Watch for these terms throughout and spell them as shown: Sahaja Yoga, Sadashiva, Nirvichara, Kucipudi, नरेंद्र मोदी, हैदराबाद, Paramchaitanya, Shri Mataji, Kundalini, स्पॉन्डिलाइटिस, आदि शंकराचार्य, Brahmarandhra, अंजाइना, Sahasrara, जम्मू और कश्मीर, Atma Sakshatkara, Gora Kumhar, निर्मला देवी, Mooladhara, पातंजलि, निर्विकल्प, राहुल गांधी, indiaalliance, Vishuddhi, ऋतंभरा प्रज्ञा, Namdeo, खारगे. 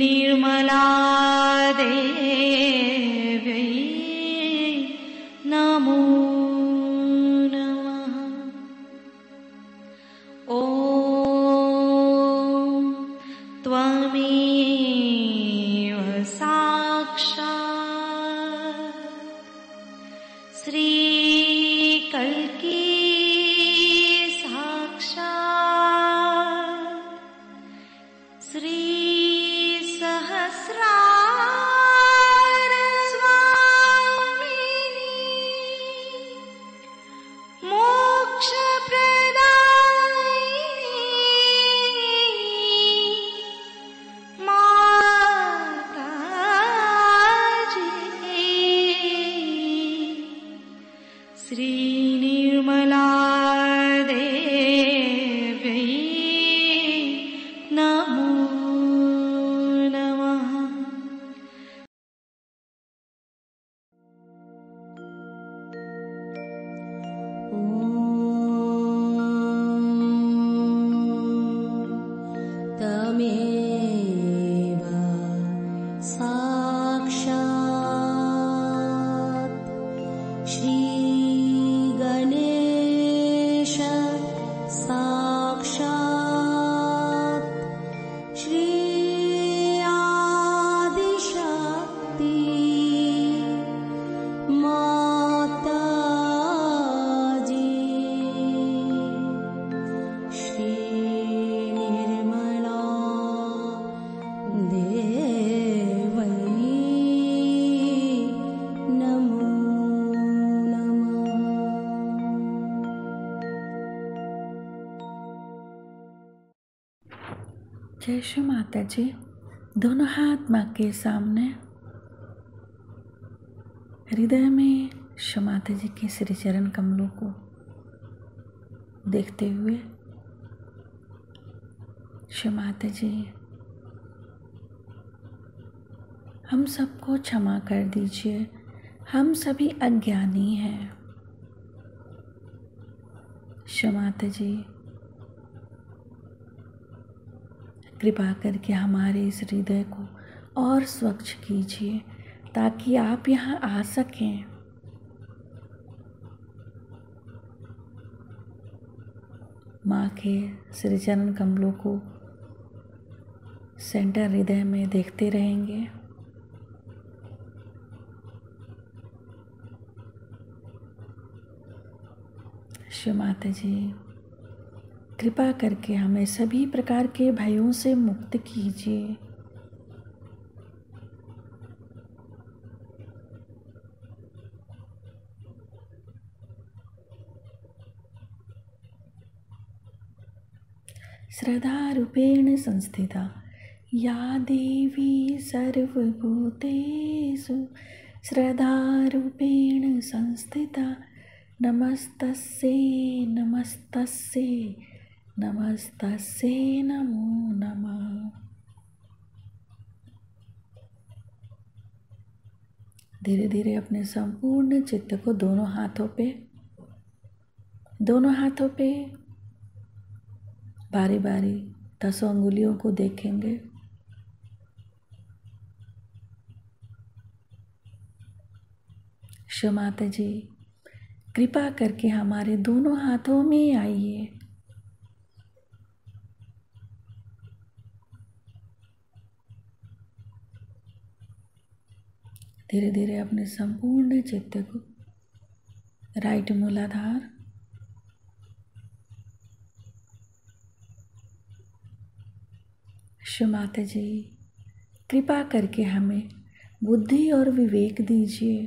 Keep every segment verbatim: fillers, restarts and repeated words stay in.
निर्मला देवी नमो नमः। ॐ त्वमेव साक्षात् श्री कल्की जय श्री माता जी। दोनों हाथ मां के सामने, हृदय में श्री माता जी के श्री चरण कमलों को देखते हुए श्री माता जी हम सबको क्षमा कर दीजिए, हम सभी अज्ञानी हैं। श्री माता जी कृपा करके हमारे इस हृदय को और स्वच्छ कीजिए ताकि आप यहाँ आ सकें। माँ के श्री चरण कमलों को सेंटर हृदय में देखते रहेंगे। श्री माता जी कृपा करके हमें सभी प्रकार के भयों से मुक्त कीजिए। श्रद्धा रूपेण संस्थिता या देवी सर्वभूतेषु, श्रद्धा रूपेण संस्थिता नमस्तस्यै नमस्तस्यै नमस्तस्यै नमो नमः। धीरे धीरे अपने संपूर्ण चित्त को दोनों हाथों पे दोनों हाथों पे बारी बारी दसों अंगुलियों को देखेंगे। श्री माता जी कृपा करके हमारे दोनों हाथों में आइए। धीरे धीरे अपने संपूर्ण चित्त को राइट मूलाधार, श्री माता जी कृपा करके हमें बुद्धि और विवेक दीजिए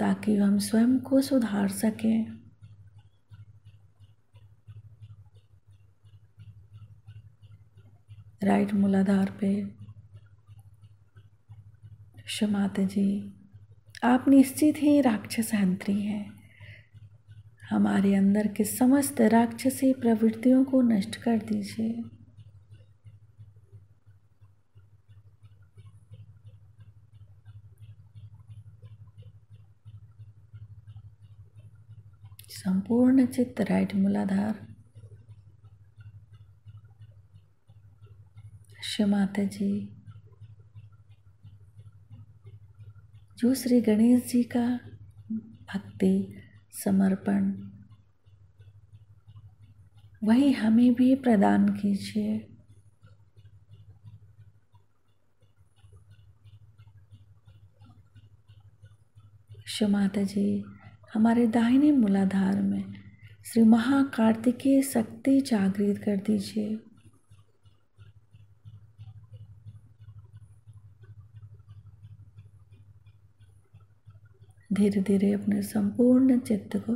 ताकि हम स्वयं को सुधार सकें। राइट मूलाधार पे श्री माता जी आप निश्चित ही राक्षस हंत्री हैं। हमारे अंदर के समस्त राक्षसी प्रवृत्तियों को नष्ट कर दीजिए। संपूर्ण चित्त राइट मूलाधार, श्री माता जी, जो श्री गणेश जी का भक्ति समर्पण, वही हमें भी प्रदान कीजिए। श्री माता जी, हमारे दाहिने मूलाधार में श्री महाकार्तिकीय शक्ति जागृत कर दीजिए। धीरे धीरे अपने संपूर्ण चित्त को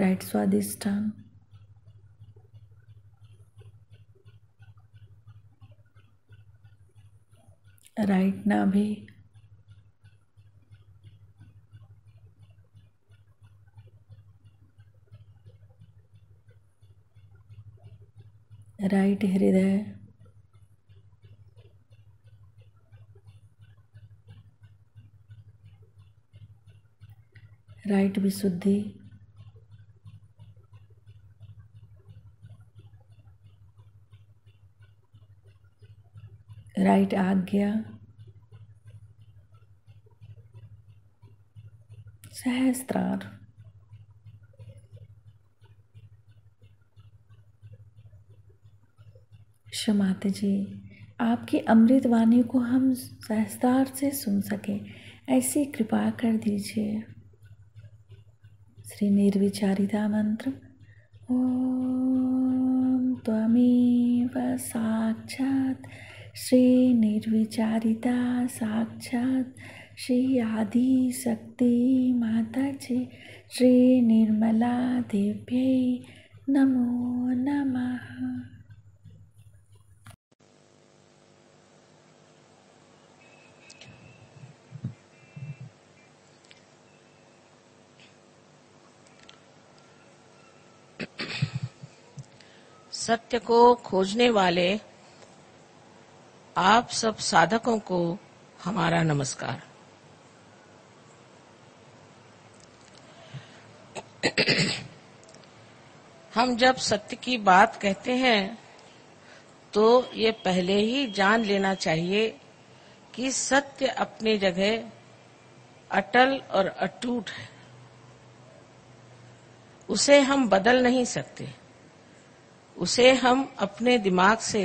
राइट स्वाधिष्ठान, राइट नाभि, राइट हृदय, राइट विशुद्धि, राइट आज्ञा, सहस्त्रार, श्री माता जी, आपकी अमृत वाणी को हम सहस्त्रार से सुन सके, ऐसी कृपा कर दीजिए। श्री निर्विचारिता मंत्र, ओम त्वमेव साक्षात् श्री निर्विचारिता साक्षात् श्री आदि शक्ति माता जी श्री निर्मला देव्यै नमो नमः। सत्य को खोजने वाले आप सब साधकों को हमारा नमस्कार। हम जब सत्य की बात कहते हैं तो ये पहले ही जान लेना चाहिए कि सत्य अपनी जगह अटल और अटूट है, उसे हम बदल नहीं सकते, उसे हम अपने दिमाग से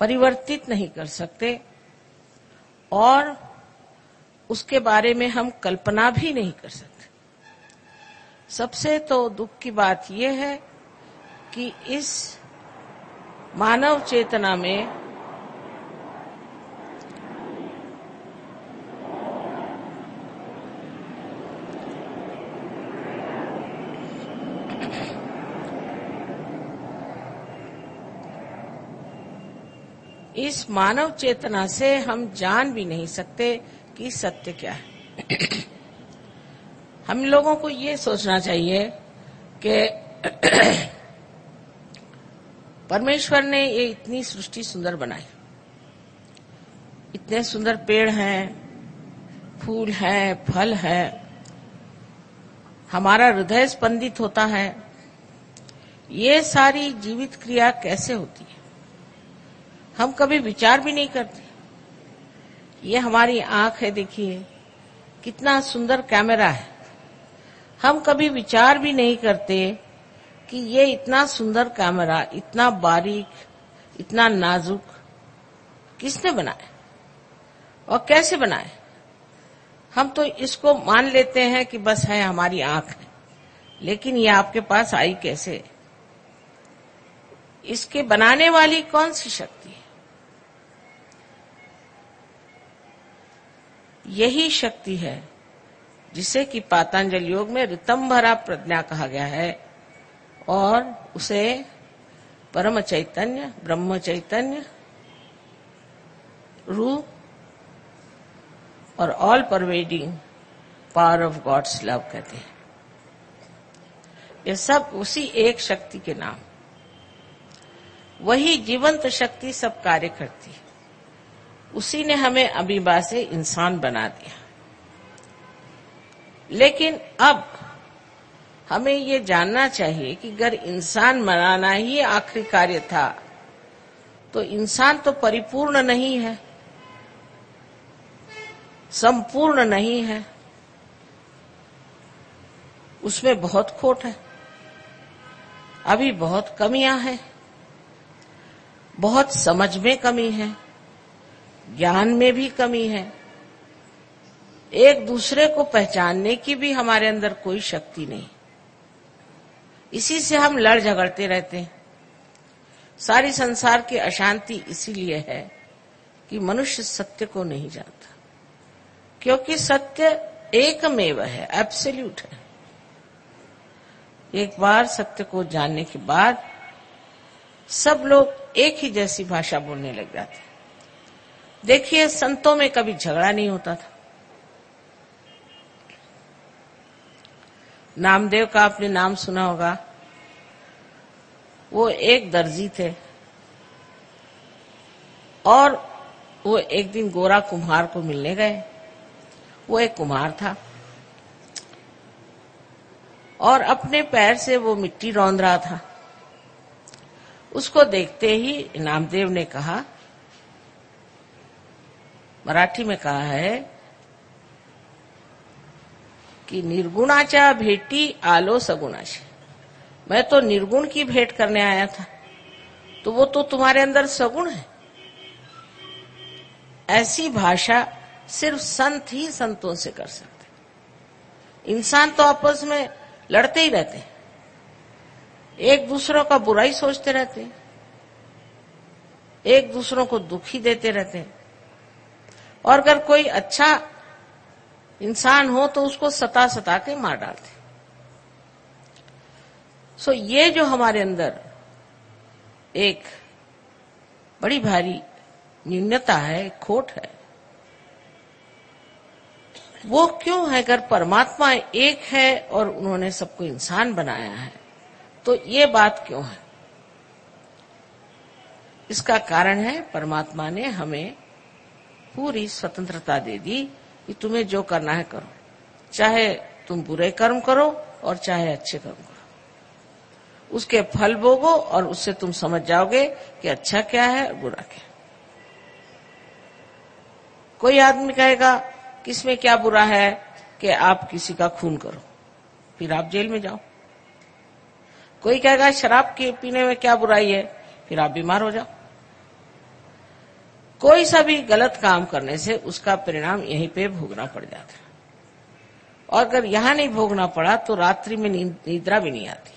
परिवर्तित नहीं कर सकते और उसके बारे में हम कल्पना भी नहीं कर सकते। सबसे तो दुख की बात यह है कि इस मानव चेतना में इस मानव चेतना से हम जान भी नहीं सकते कि सत्य क्या है। हम लोगों को ये सोचना चाहिए कि परमेश्वर ने ये इतनी सृष्टि सुंदर बनाई, इतने सुंदर पेड़ हैं, फूल हैं, फल हैं, हमारा हृदय स्पंदित होता है, ये सारी जीवित क्रिया कैसे होती है हम कभी विचार भी नहीं करते। ये हमारी आंख है, देखिए कितना सुंदर कैमरा है, हम कभी विचार भी नहीं करते कि ये इतना सुंदर कैमरा, इतना बारीक, इतना नाजुक किसने बनाया और कैसे बनाया। हम तो इसको मान लेते हैं कि बस है हमारी आंख है, लेकिन ये आपके पास आई कैसे, इसके बनाने वाली कौन सी शक्ति है। यही शक्ति है जिसे कि पातंजलि योग में ऋतंभरा प्रज्ञा कहा गया है और उसे परम चैतन्य, ब्रह्म चैतन्य रूप और all pervading power of God's love कहते हैं। ये सब उसी एक शक्ति के नाम, वही जीवंत शक्ति सब कार्य करती है, उसी ने हमें अमीबा से इंसान बना दिया। लेकिन अब हमें ये जानना चाहिए कि अगर इंसान मनाना ही आखिरी कार्य था तो इंसान तो परिपूर्ण नहीं है, संपूर्ण नहीं है, उसमें बहुत खोट है, अभी बहुत कमियां हैं, बहुत समझ में कमी है, ज्ञान में भी कमी है, एक दूसरे को पहचानने की भी हमारे अंदर कोई शक्ति नहीं। इसी से हम लड़ झगड़ते रहते हैं। सारी संसार की अशांति इसीलिए है कि मनुष्य सत्य को नहीं जानता, क्योंकि सत्य एकमेव है, एब्सोल्यूट है। एक बार सत्य को जानने के बाद सब लोग एक ही जैसी भाषा बोलने लग जाते हैं। देखिए, संतों में कभी झगड़ा नहीं होता था। नामदेव का आपने नाम सुना होगा, वो एक दर्जी थे और वो एक दिन गोरा कुम्हार को मिलने गए। वो एक कुम्हार था और अपने पैर से वो मिट्टी रौंद रहा था। उसको देखते ही नामदेव ने कहा, मराठी में कहा है कि निर्गुणाच्या भेटी आलो सगुणाशी। मैं तो निर्गुण की भेंट करने आया था, तो वो तो तुम्हारे अंदर सगुण है। ऐसी भाषा सिर्फ संत ही संतों से कर सकते। इंसान तो आपस में लड़ते ही रहते, एक दूसरों का बुराई सोचते रहते, एक दूसरों को दुखी देते रहते। और अगर कोई अच्छा इंसान हो तो उसको सता सता के मार डालते। सो ये जो हमारे अंदर एक बड़ी भारी न्यूनता है, खोट है, वो क्यों है? अगर परमात्मा एक है और उन्होंने सबको इंसान बनाया है, तो ये बात क्यों है? इसका कारण है परमात्मा ने हमें पूरी स्वतंत्रता दे दी कि तुम्हें जो करना है करो, चाहे तुम बुरे कर्म करो और चाहे अच्छे कर्म करो, उसके फल भोगो और उससे तुम समझ जाओगे कि अच्छा क्या है और बुरा क्या है। कोई आदमी कहेगा किसमें क्या बुरा है कि आप किसी का खून करो, फिर आप जेल में जाओ। कोई कहेगा शराब के पीने में क्या बुराई है, फिर आप बीमार हो जाओ। कोई सा भी गलत काम करने से उसका परिणाम यहीं पे भोगना पड़ जाता है। और अगर यहां नहीं भोगना पड़ा तो रात्रि में निद्रा भी नहीं आती।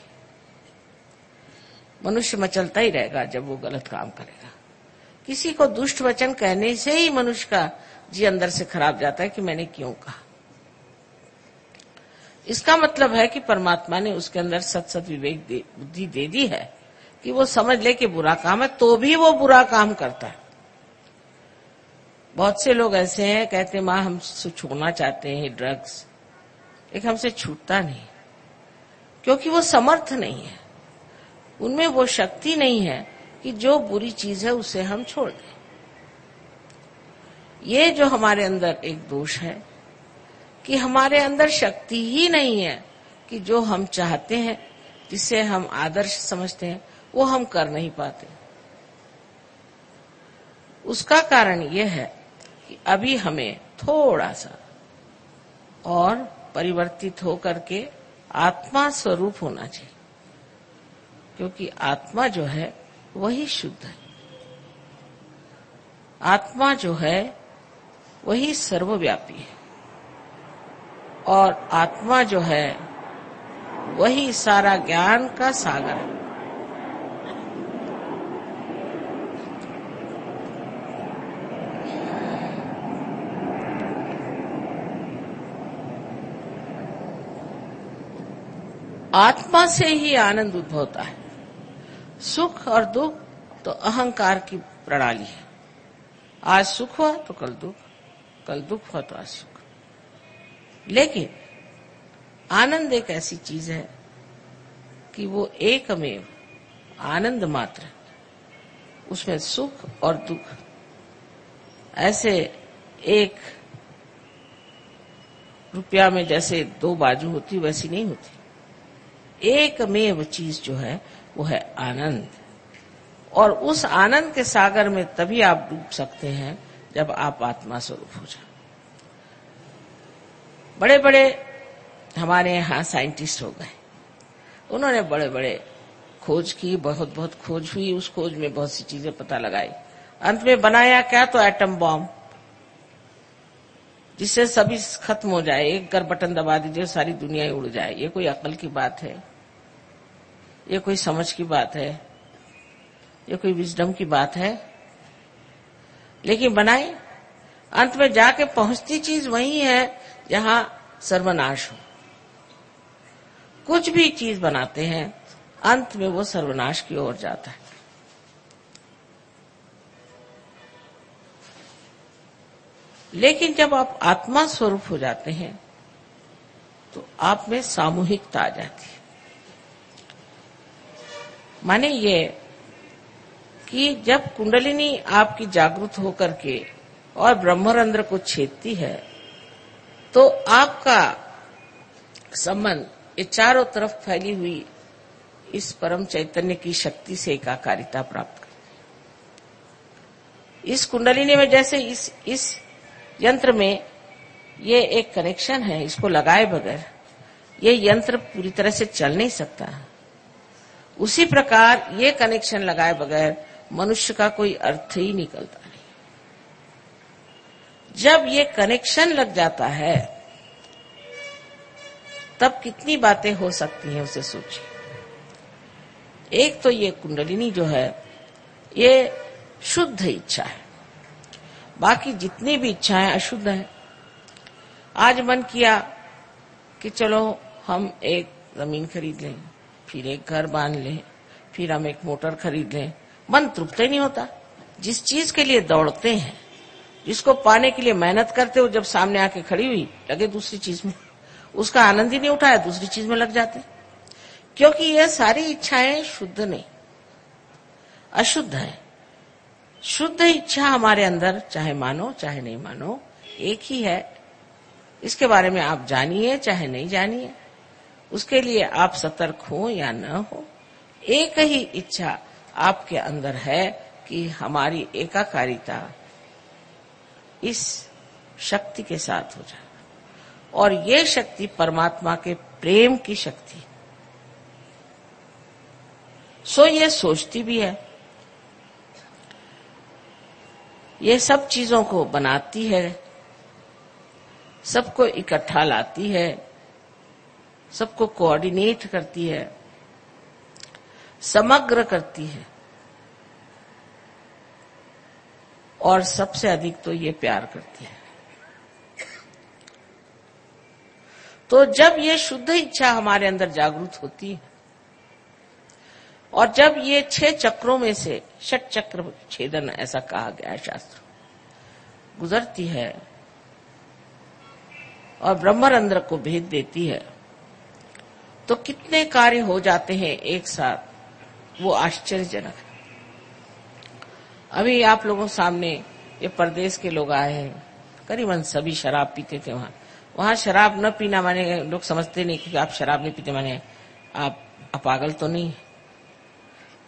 मनुष्य मचलता ही रहेगा जब वो गलत काम करेगा। किसी को दुष्ट वचन कहने से ही मनुष्य का जी अंदर से खराब जाता है कि मैंने क्यों कहा। इसका मतलब है कि परमात्मा ने उसके अंदर सत सत विवेक बुद्धि दे, दे दी है कि वो समझ ले कि बुरा काम है, तो भी वो बुरा काम करता है। बहुत से लोग ऐसे हैं, कहते माँ हमसे छूटना चाहते हैं ड्रग्स, लेकिन हमसे छूटता नहीं, क्योंकि वो समर्थ नहीं है, उनमें वो शक्ति नहीं है कि जो बुरी चीज है उसे हम छोड़ दें। ये जो हमारे अंदर एक दोष है कि हमारे अंदर शक्ति ही नहीं है कि जो हम चाहते हैं, जिसे हम आदर्श समझते हैं, वो हम कर नहीं पाते। उसका कारण यह है कि अभी हमें थोड़ा सा और परिवर्तित होकर के आत्मा स्वरूप होना चाहिए, क्योंकि आत्मा जो है वही शुद्ध है, आत्मा जो है वही सर्वव्यापी है, और आत्मा जो है वही सारा ज्ञान का सागर है। आत्मा से ही आनंद उद्भवता है। सुख और दुख तो अहंकार की प्रणाली है। आज सुख हुआ तो कल दुख, कल दुख हुआ तो आज सुख। लेकिन आनंद एक ऐसी चीज है कि वो एकमेव आनंद मात्र, उसमें सुख और दुख ऐसे एक रुपया में जैसे दो बाजू होती वैसी नहीं होती। एकमेव चीज जो है वो है आनंद। और उस आनंद के सागर में तभी आप डूब सकते हैं जब आप आत्मा स्वरूप हो जाए। बड़े बड़े हमारे यहाँ साइंटिस्ट हो गए, उन्होंने बड़े बड़े खोज की, बहुत बहुत खोज हुई, उस खोज में बहुत सी चीजें पता लगाई, अंत में बनाया क्या तो एटम बॉम्ब, जिससे सभी खत्म हो जाए, एक कर बटन दबा दीजिए सारी दुनिया ही उड़ जाए। ये कोई अकल की बात है? ये कोई समझ की बात है? ये कोई विजडम की बात है? लेकिन बनाए, अंत में जाके पहुंचती चीज वही है जहां सर्वनाश हो। कुछ भी चीज बनाते हैं, अंत में वो सर्वनाश की ओर जाता है। लेकिन जब आप आत्मा स्वरूप हो जाते हैं तो आप में सामूहिकता आ जाती है। माने ये कि जब कुंडलिनी आपकी जागृत होकर के और ब्रह्मरंध्र को छेदती है तो आपका संबंध ये चारों तरफ फैली हुई इस परम चैतन्य की शक्ति से एकाकारिता प्राप्त करती। इस कुंडलिनी में जैसे इस इस यंत्र में ये एक कनेक्शन है, इसको लगाए बगैर ये यंत्र पूरी तरह से चल नहीं सकता। उसी प्रकार ये कनेक्शन लगाए बगैर मनुष्य का कोई अर्थ ही निकलता नहीं। जब ये कनेक्शन लग जाता है तब कितनी बातें हो सकती हैं उसे सोचिए। एक तो ये कुंडलिनी जो है ये शुद्ध इच्छा है, बाकी जितनी भी इच्छाएं अशुद्ध है। आज मन किया कि चलो हम एक जमीन खरीद लें, फिर एक घर बांध लें, फिर हम एक मोटर खरीद लें, मन तृप्त ही नहीं होता। जिस चीज के लिए दौड़ते हैं, जिसको पाने के लिए मेहनत करते हो, जब सामने आके खड़ी हुई लगे दूसरी चीज में, उसका आनंद ही नहीं उठाया, दूसरी चीज में लग जाते। क्योंकि ये सारी इच्छाएं शुद्ध नहीं, अशुद्ध है। शुद्ध इच्छा हमारे अंदर, चाहे मानो चाहे नहीं मानो, एक ही है। इसके बारे में आप जानिए चाहे नहीं जानिए, उसके लिए आप सतर्क हो या न हो, एक ही इच्छा आपके अंदर है कि हमारी एकाकारिता इस शक्ति के साथ हो जाए। और ये शक्ति परमात्मा के प्रेम की शक्ति, सो ये सोचती भी है, ये सब चीजों को बनाती है, सबको इकट्ठा लाती है, सबको कोऑर्डिनेट करती है, समग्र करती है। और सबसे अधिक तो ये प्यार करती है। तो जब ये शुद्ध इच्छा हमारे अंदर जागृत होती है और जब ये छह चक्रों में से षट चक्र छेदन ऐसा कहा गया है शास्त्र गुजरती है और ब्रह्मरंध्र को भेद देती है तो कितने कार्य हो जाते हैं एक साथ, वो आश्चर्यजनक है। अभी आप लोगों सामने ये परदेश के लोग आए हैं, करीबन सभी शराब पीते थे। वहां वहां शराब न पीना माने, लोग समझते नहीं कि आप शराब नहीं पीते माने आप पागल तो नहीं।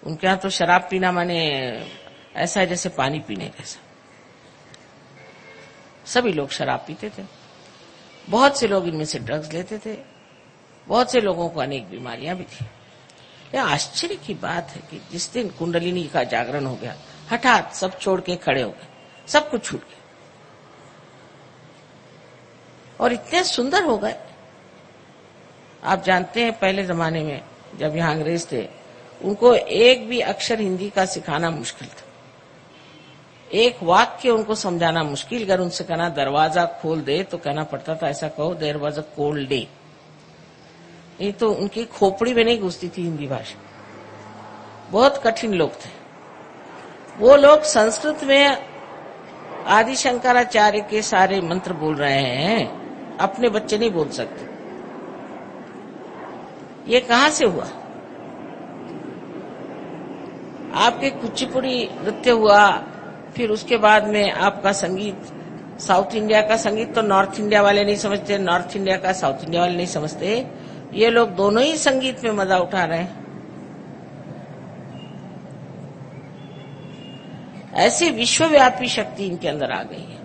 उनके यहाँ तो शराब पीना माने ऐसा है जैसे पानी पीने जैसा। सभी लोग शराब पीते थे, बहुत से लोग इनमें से ड्रग्स लेते थे, बहुत से लोगों को अनेक बीमारियां भी थी। यह आश्चर्य की बात है कि जिस दिन कुंडलिनी का जागरण हो गया, हठात सब छोड़ के खड़े हो गए, सब कुछ छूट गया और इतने सुंदर हो गए। आप जानते हैं पहले जमाने में जब यहाँ अंग्रेज थे, उनको एक भी अक्षर हिंदी का सिखाना मुश्किल था, एक वाक्य उनको समझाना मुश्किल। अगर उनसे कहना दरवाजा खोल दे तो कहना पड़ता था ऐसा कहो there was a cold day, ये तो उनकी खोपड़ी में नहीं घुसती थी हिंदी भाषा। बहुत कठिन लोग थे वो लोग। संस्कृत में आदि शंकराचार्य के सारे मंत्र बोल रहे हैं, अपने बच्चे नहीं बोल सकते। ये कहाँ से हुआ? आपके कुचिपुड़ी नृत्य हुआ, फिर उसके बाद में आपका संगीत, साउथ इंडिया का संगीत तो नॉर्थ इंडिया वाले नहीं समझते, नॉर्थ इंडिया का साउथ इंडिया वाले नहीं समझते, ये लोग दोनों ही संगीत में मजा उठा रहे हैं। ऐसी विश्वव्यापी शक्ति इनके अंदर आ गई है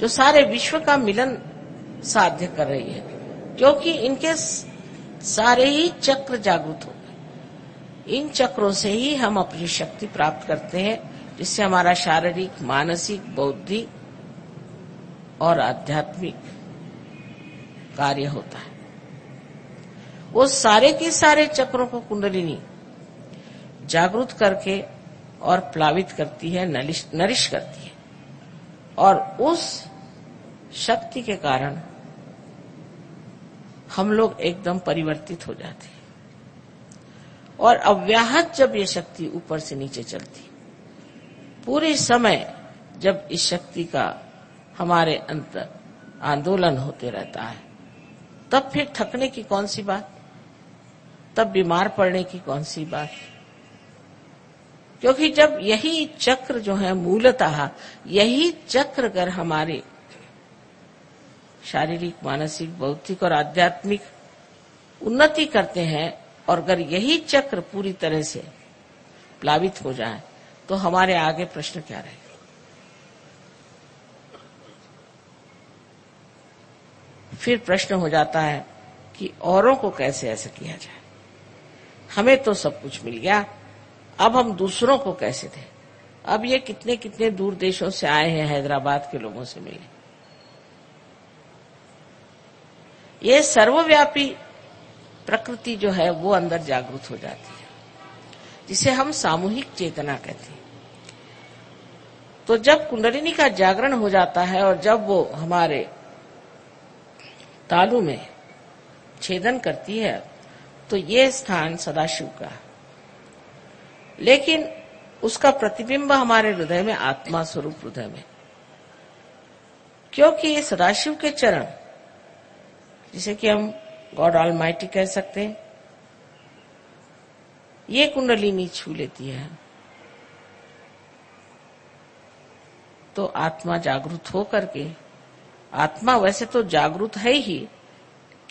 जो सारे विश्व का मिलन साध्य कर रही है, क्योंकि इनके सारे ही चक्र जागृत हो गए। इन चक्रों से ही हम अपनी शक्ति प्राप्त करते हैं, जिससे हमारा शारीरिक, मानसिक, बौद्धिक और आध्यात्मिक कार्य होता है। वो सारे के सारे चक्रों को कुंडलिनी जागृत करके और प्लावित करती है, नरिश, नरिश करती है, और उस शक्ति के कारण हम लोग एकदम परिवर्तित हो जाते हैं। और अव्याहत जब ये शक्ति ऊपर से नीचे चलती, पूरे समय जब इस शक्ति का हमारे अंतर आंदोलन होते रहता है, तब फिर थकने की कौन सी बात, तब बीमार पड़ने की कौन सी बात, क्योंकि जब यही चक्र जो है, मूलतः यही चक्र अगर हमारे शारीरिक, मानसिक, बौद्धिक और आध्यात्मिक उन्नति करते हैं, और अगर यही चक्र पूरी तरह से प्लावित हो जाए तो हमारे आगे प्रश्न क्या रहे? फिर प्रश्न हो जाता है कि औरों को कैसे ऐसा किया जाए, हमें तो सब कुछ मिल गया, अब हम दूसरों को कैसे दें? अब ये कितने कितने दूर देशों से आए हैं, हैदराबाद के लोगों से मिले। ये सर्वव्यापी प्रकृति जो है वो अंदर जागृत हो जाती है, जिसे हम सामूहिक चेतना कहते हैं। तो जब कुंडलिनी का जागरण हो जाता है और जब वो हमारे तालु में छेदन करती है, तो ये स्थान सदाशिव का है, लेकिन उसका प्रतिबिंब हमारे हृदय में, आत्मा स्वरूप हृदय में, क्योंकि ये सदाशिव के चरण, जिसे कि हम गॉड ऑलमाइटी कह सकते हैं, ये कुंडलिनी छू लेती है, तो आत्मा जागृत हो करके, आत्मा वैसे तो जागृत है ही,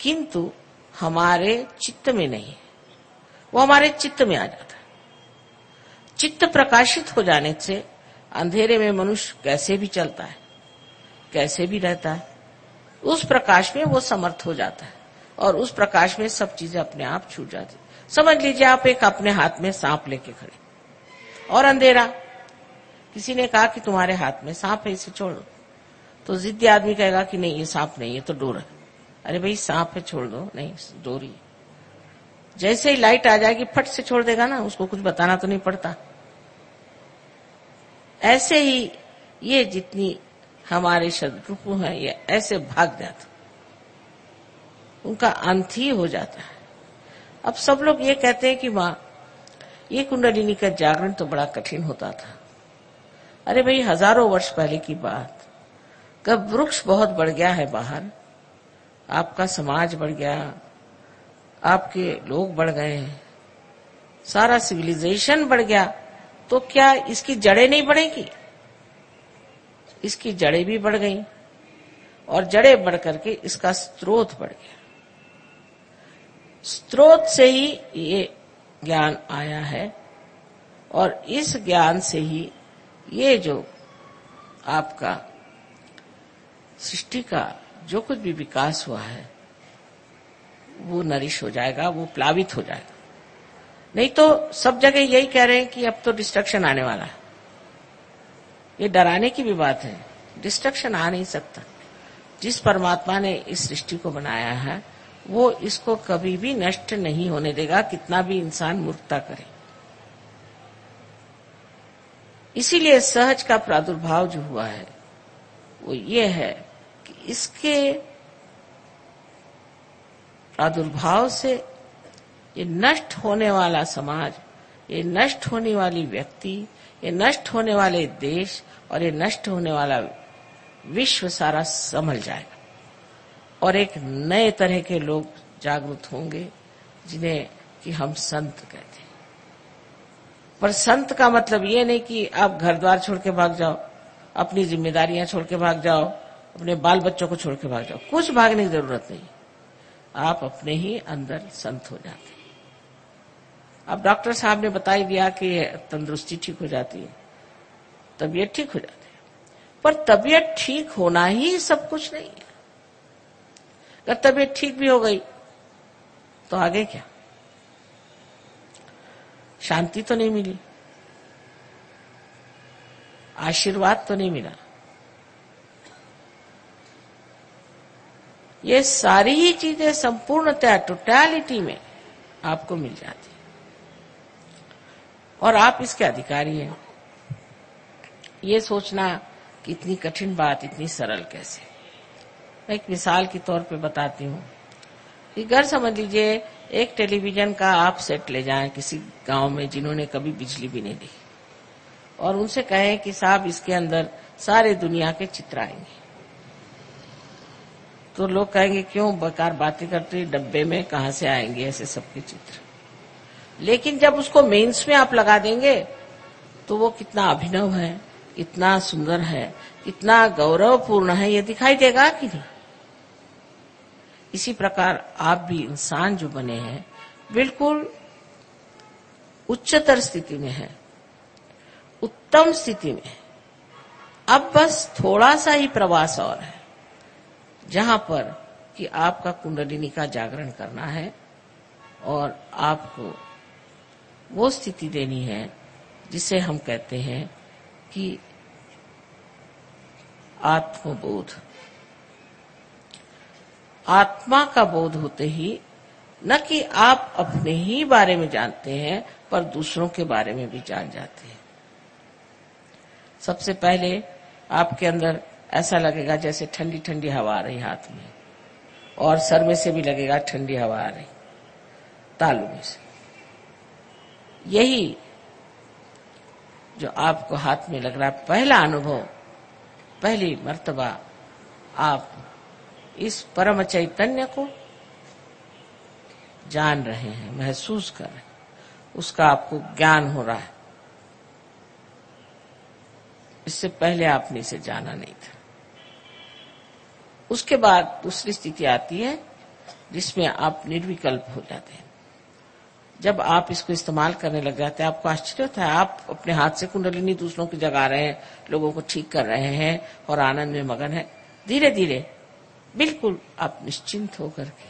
किंतु हमारे चित्त में नहीं, वो हमारे चित्त में आ जाता है। चित्त प्रकाशित हो जाने से अंधेरे में मनुष्य कैसे भी चलता है, कैसे भी रहता है, उस प्रकाश में वो समर्थ हो जाता है, और उस प्रकाश में सब चीजें अपने आप छूट जाती। समझ लीजिए आप एक अपने हाथ में सांप लेके खड़े, और अंधेरा, किसी ने कहा कि तुम्हारे हाथ में सांप है, इसे छोड़ो, तो जिद्दी आदमी कहेगा कि नहीं, ये सांप नहीं है, तो डोर है। अरे भाई सांप है, छोड़ दो। नहीं, डोरी। जैसे ही लाइट आ जाएगी फट से छोड़ देगा ना, उसको कुछ बताना तो नहीं पड़ता। ऐसे ही ये जितनी हमारे शत्रु हैं, ये ऐसे भाग जाते, उनका अंत ही हो जाता है। अब सब लोग ये कहते हैं कि माँ, ये कुंडलिनी का जागरण तो बड़ा कठिन होता था। अरे भाई हजारों वर्ष पहले की बात, कब वृक्ष बहुत बढ़ गया है बाहर, आपका समाज बढ़ गया, आपके लोग बढ़ गए हैं, सारा सिविलाइजेशन बढ़ गया, तो क्या इसकी जड़ें नहीं बढ़ेंगी? इसकी जड़ें भी बढ़ गई, और जड़ें बढ़ करके इसका स्रोत बढ़ गया। स्रोत से ही ये ज्ञान आया है, और इस ज्ञान से ही ये जो आपका सृष्टि का जो कुछ भी विकास हुआ है, वो नरिश हो जाएगा, वो प्लावित हो जाएगा। नहीं तो सब जगह यही कह रहे हैं कि अब तो डिस्ट्रक्शन आने वाला है। ये डराने की भी बात है, डिस्ट्रक्शन आ नहीं सकता। जिस परमात्मा ने इस सृष्टि को बनाया है, वो इसको कभी भी नष्ट नहीं होने देगा, कितना भी इंसान मूर्खता करे। इसीलिए सहज का प्रादुर्भाव जो हुआ है वो ये है कि इसके प्रादुर्भाव से ये नष्ट होने वाला समाज, ये नष्ट होने वाली व्यक्ति, ये नष्ट होने वाले देश और ये नष्ट होने वाला विश्व सारा संभल जाएगा, और एक नए तरह के लोग जागरूक होंगे, जिन्हें कि हम संत कहते हैं। पर संत का मतलब ये नहीं कि आप घर द्वार छोड़ के भाग जाओ, अपनी जिम्मेदारियां छोड़ के भाग जाओ, अपने बाल बच्चों को छोड़ के भाग जाओ। कुछ भागने की जरूरत नहीं। आप अपने ही अंदर संत हो जाते हैं। अब डॉक्टर साहब ने बता ही दिया कि तंदुरुस्ती ठीक हो जाती है, तबीयत ठीक हो जाती है, पर तबीयत ठीक होना ही सब कुछ नहीं है। अगर तबीयत ठीक भी हो गई तो आगे क्या, शांति तो नहीं मिली, आशीर्वाद तो नहीं मिला। ये सारी ही चीजें संपूर्णतया टोटैलिटी में आपको मिल जाती और आप इसके अधिकारी हैं। ये सोचना कि इतनी कठिन बात इतनी सरल कैसे, मैं एक मिसाल के तौर पे बताती हूँ। घर समझ लीजिए एक टेलीविजन का आप सेट ले जाएं किसी गांव में जिन्होंने कभी बिजली भी नहीं दी और उनसे कहें कि साहब इसके अंदर सारे दुनिया के चित्र आएंगे, तो लोग कहेंगे क्यों बेकार बातें करते, डब्बे में कहाँ से आएंगे ऐसे सबके चित्र। लेकिन जब उसको मेंस में आप लगा देंगे तो वो कितना अभिनव है, कितना सुंदर है, कितना गौरवपूर्ण है, ये दिखाई देगा कि नहीं। इसी प्रकार आप भी इंसान जो बने हैं बिल्कुल उच्चतर स्थिति में है, उत्तम स्थिति में। अब बस थोड़ा सा ही प्रवास और है जहां पर कि आपका कुंडलिनी का जागरण करना है और आपको वो स्थिति देनी है जिसे हम कहते हैं कि आत्मबोध। आत्मा का बोध होते ही न कि आप अपने ही बारे में जानते हैं पर दूसरों के बारे में भी जान जाते हैं। सबसे पहले आपके अंदर ऐसा लगेगा जैसे ठंडी ठंडी हवा आ रही हाथ में, और सर में से भी लगेगा ठंडी हवा आ रही तालू में से। यही जो आपको हाथ में लग रहा है पहला अनुभव, पहली मर्तबा आप इस परम चैतन्य को जान रहे हैं, महसूस कर रहे हैं, उसका आपको ज्ञान हो रहा है। इससे पहले आपने इसे जाना नहीं था। उसके बाद दूसरी स्थिति आती है जिसमें आप निर्विकल्प हो जाते हैं। जब आप इसको इस्तेमाल करने लग जाते हैं आपको आश्चर्य होता है, आप अपने हाथ से कुंडलिनी दूसरों को जगा रहे हैं, लोगों को ठीक कर रहे हैं और आनंद में मगन है। धीरे धीरे बिल्कुल आप निश्चिंत होकर के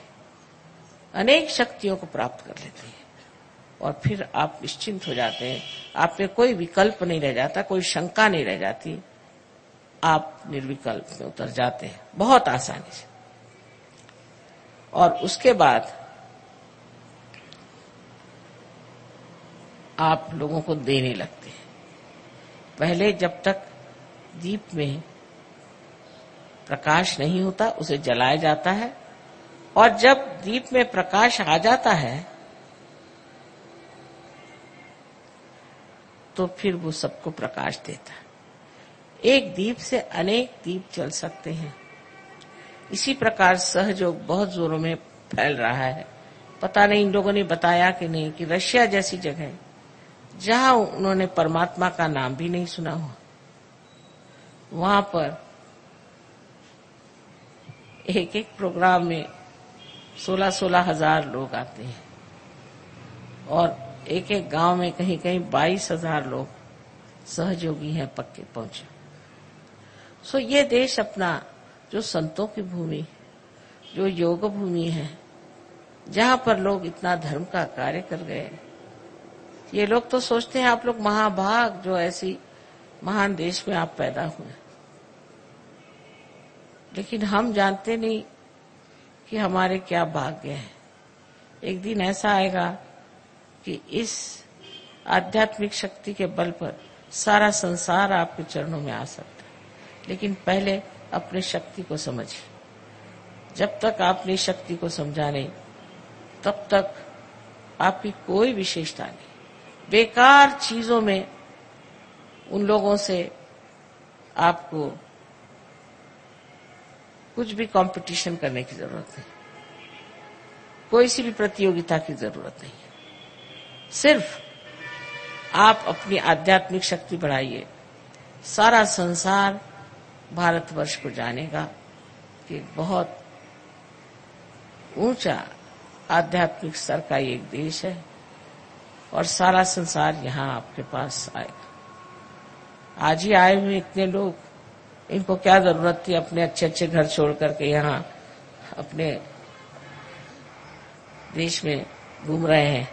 अनेक शक्तियों को प्राप्त कर लेते हैं और फिर आप निश्चिंत हो जाते हैं। आप में कोई विकल्प नहीं रह जाता, कोई शंका नहीं रह जाती, आप निर्विकल्प में उतर जाते हैं बहुत आसानी से। और उसके बाद आप लोगों को देने लगते हैं। पहले जब तक दीप में प्रकाश नहीं होता उसे जलाया जाता है, और जब दीप में प्रकाश आ जाता है तो फिर वो सबको प्रकाश देता है। एक दीप से अनेक दीप जल सकते हैं। इसी प्रकार सहयोग बहुत जोरों में फैल रहा है। पता नहीं इन लोगों ने बताया कि नहीं कि रशिया जैसी जगह जहां उन्होंने परमात्मा का नाम भी नहीं सुना हुआ, वहां पर एक एक प्रोग्राम में सोलह सोलह हजार लोग आते हैं और एक एक गांव में कहीं कहीं बाईस हजार लोग सहयोगी हैं पक्के पहुंचे। सो ये देश अपना जो संतों की भूमि, जो योग भूमि है, जहां पर लोग इतना धर्म का कार्य कर गए। ये लोग तो सोचते हैं आप लोग महाभाग जो ऐसी महान देश में आप पैदा हुए, लेकिन हम जानते नहीं कि हमारे क्या भाग्य है। एक दिन ऐसा आएगा कि इस आध्यात्मिक शक्ति के बल पर सारा संसार आपके चरणों में आ सकता है, लेकिन पहले अपनी शक्ति को समझिए। जब तक आपने शक्ति को समझा नहीं तब तक आपकी कोई विशेषता नहीं। बेकार चीजों में उन लोगों से आपको कुछ भी कंपटीशन करने की जरूरत नहीं, कोई सी भी प्रतियोगिता की जरूरत नहीं है। सिर्फ आप अपनी आध्यात्मिक शक्ति बढ़ाइए, सारा संसार भारतवर्ष को जानेगा कि बहुत ऊंचा आध्यात्मिक स्तर का एक देश है और सारा संसार यहाँ आपके पास आएगा। आज ही आए हुए इतने लोग, इनको क्या जरूरत थी अपने अच्छे अच्छे घर छोड़ करके यहाँ अपने देश में घूम रहे हैं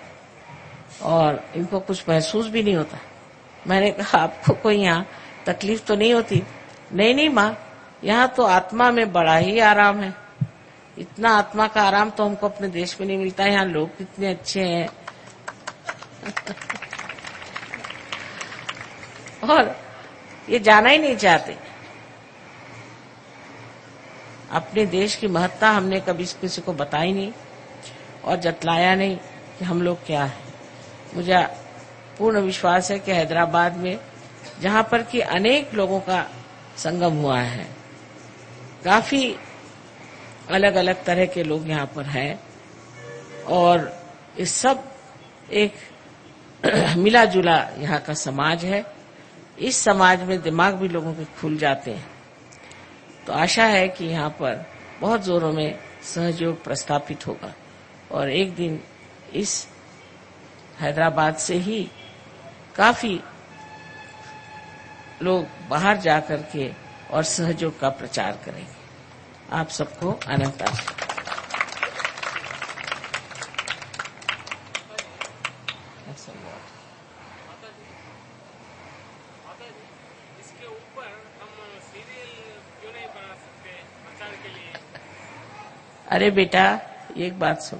और इनको कुछ महसूस भी नहीं होता। मैंने कहा आपको कोई यहाँ तकलीफ तो नहीं होती? नहीं नहीं माँ, यहाँ तो आत्मा में बड़ा ही आराम है। इतना आत्मा का आराम तो हमको अपने देश में नहीं मिलता। यहाँ लोग कितने अच्छे हैं और ये जाना ही नहीं चाहते। अपने देश की महत्ता हमने कभी किसी को बताई नहीं और जतलाया नहीं कि हम लोग क्या है। मुझे पूर्ण विश्वास है कि हैदराबाद में जहाँ पर कि अनेक लोगों का संगम हुआ है, काफी अलग अलग तरह के लोग यहाँ पर हैं और ये सब एक मिला जुला यहाँ का समाज है। इस समाज में दिमाग भी लोगों के खुल जाते हैं। तो आशा है कि यहाँ पर बहुत जोरों में सहयोग प्रस्थापित होगा और एक दिन इस हैदराबाद से ही काफी लोग बाहर जा करके और सहयोग का प्रचार करेंगे। आप सबको अनंत आशीर्वाद। इसके ऊपर हम सीरियल क्यों नहीं बना सकते प्रचार के लिए? अरे बेटा, एक बात सुन,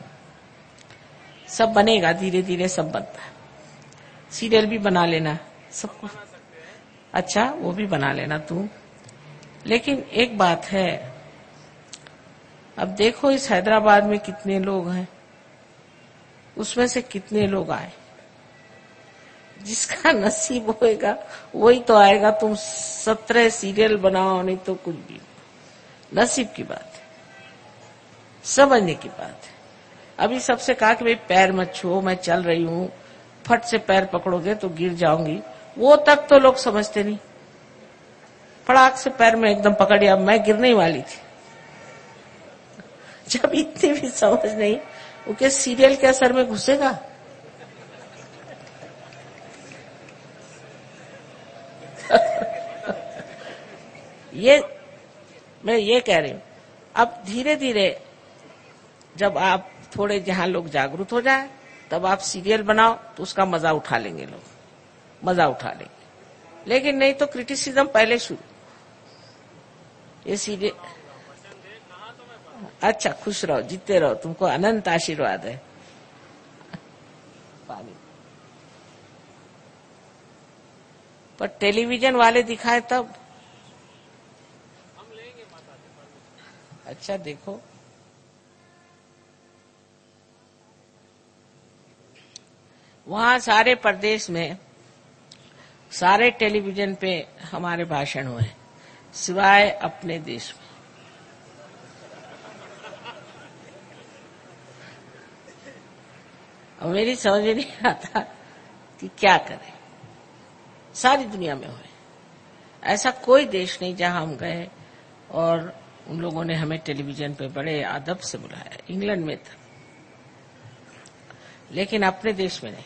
सब बनेगा, धीरे धीरे सब बनता है। सीरियल भी बना लेना, सबको अच्छा वो भी बना लेना तू। लेकिन एक बात है, अब देखो इस हैदराबाद में कितने लोग हैं, उसमें से कितने लोग आए। जिसका नसीब होएगा वही तो आएगा। तुम सत्रह सीरियल बनाओ, नहीं तो कुछ भी। नसीब की बात है, समझने की बात है। अभी सबसे कहा कि भाई पैर मत छुओ, मैं चल रही हूँ, फट से पैर पकड़ोगे तो गिर जाऊंगी। वो तक तो लोग समझते नहीं। फड़ाक से पैर में एकदम पकड़ लिया, मैं गिरने वाली थी। जब इतनी भी समझ नहीं, वो क्या सीरियल के असर में घुसेगा? ये मैं ये कह रही हूँ। अब धीरे धीरे जब आप थोड़े जहाँ लोग जागरूक हो जाए, तब आप सीरियल बनाओ तो उसका मजा उठा लेंगे लोग, मजा उठा लेंगे। लेकिन नहीं तो क्रिटिसिज्म पहले शुरू। ये सीरियल अच्छा, खुश रहो, जीते रहो, तुमको अनंत आशीर्वाद है। पानी पर टेलीविजन वाले दिखाए तब हम लेंगे माता जी। अच्छा देखो, वहां सारे प्रदेश में सारे टेलीविजन पे हमारे भाषण हुए, सिवाय अपने देश में। और मेरी समझ में नहीं आता कि क्या करें। सारी दुनिया में हुए, ऐसा कोई देश नहीं जहां हम गए और उन लोगों ने हमें टेलीविजन पे बड़े आदब से बुलाया। इंग्लैंड में था, लेकिन अपने देश में नहीं।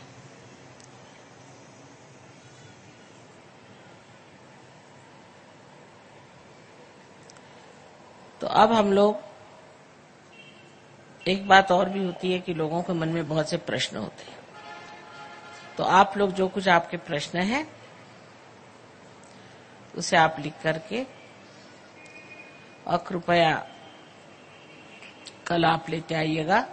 तो अब हम लोग, एक बात और भी होती है कि लोगों के मन में बहुत से प्रश्न होते हैं। तो आप लोग जो कुछ आपके प्रश्न हैं, उसे आप लिख करके, और कृपया कल आप लेते आइएगा,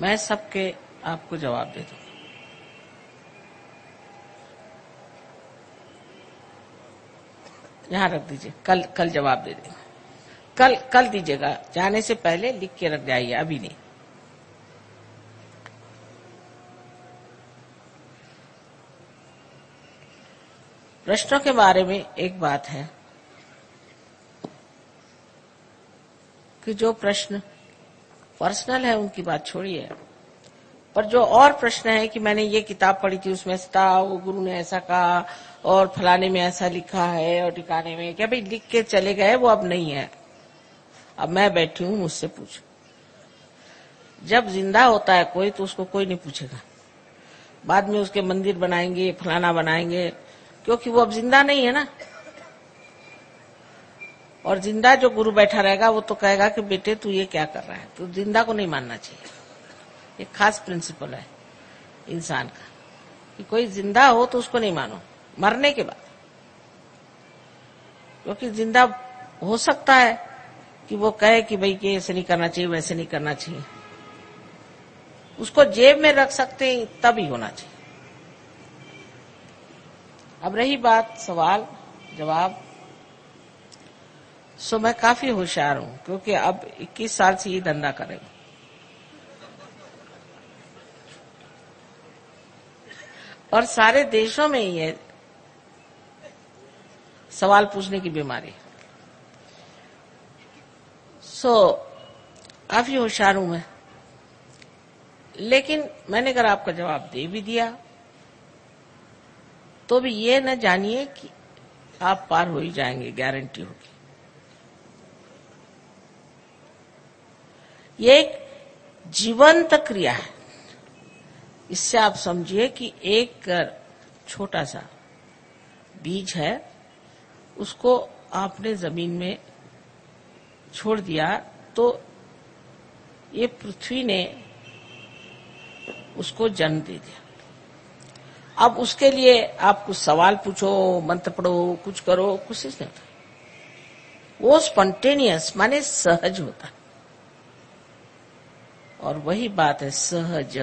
मैं सबके आपको जवाब दे दूंगी। यहाँ रख दीजिए, कल कल जवाब दे देंगे। कल कल दीजिएगा, जाने से पहले लिख के रख जाइए, अभी नहीं। प्रश्नों के बारे में एक बात है कि जो प्रश्न पर्सनल है उनकी बात छोड़िए, पर जो और प्रश्न है कि मैंने ये किताब पढ़ी थी, उसमें ऐसा था, वो गुरु ने ऐसा कहा और फलाने में ऐसा लिखा है और ठिकाने में, क्या भाई लिख के चले गए, वो अब नहीं है। अब मैं बैठी हूं, मुझसे पूछो। जब जिंदा होता है कोई तो उसको कोई नहीं पूछेगा, बाद में उसके मंदिर बनाएंगे, फलाना बनाएंगे, क्योंकि वो अब जिंदा नहीं है ना। और जिंदा जो गुरु बैठा रहेगा वो तो कहेगा कि बेटे तू ये क्या कर रहा है, तू जिंदा को नहीं मानना चाहिए। एक खास प्रिंसिपल है इंसान का कि कोई जिंदा हो तो उसको नहीं मानो मरने के बाद, क्योंकि जिंदा हो सकता है कि वो कहे कि भाई ये ऐसे नहीं करना चाहिए, वैसे नहीं करना चाहिए। उसको जेब में रख सकते हैं तभी होना चाहिए। अब रही बात सवाल जवाब, सो मैं काफी होशियार हूं क्योंकि अब इक्कीस साल से ये धंधा कर रही हूं। और सारे देशों में ये सवाल पूछने की बीमारी है। सो काफी होशियार हूं मैं, लेकिन मैंने अगर आपका जवाब दे भी दिया तो भी ये न जानिए कि आप पार हो ही जाएंगे, गारंटी होगी। ये एक जीवंत क्रिया है। इससे आप समझिए कि एक छोटा सा बीज है, उसको आपने जमीन में छोड़ दिया तो ये पृथ्वी ने उसको जन्म दे दिया। अब उसके लिए आप कुछ सवाल पूछो, मंत्र पढ़ो, कुछ करो, कुछ नहीं होता, वो स्पॉन्टेनियस माने सहज होता। और वही बात है सहज,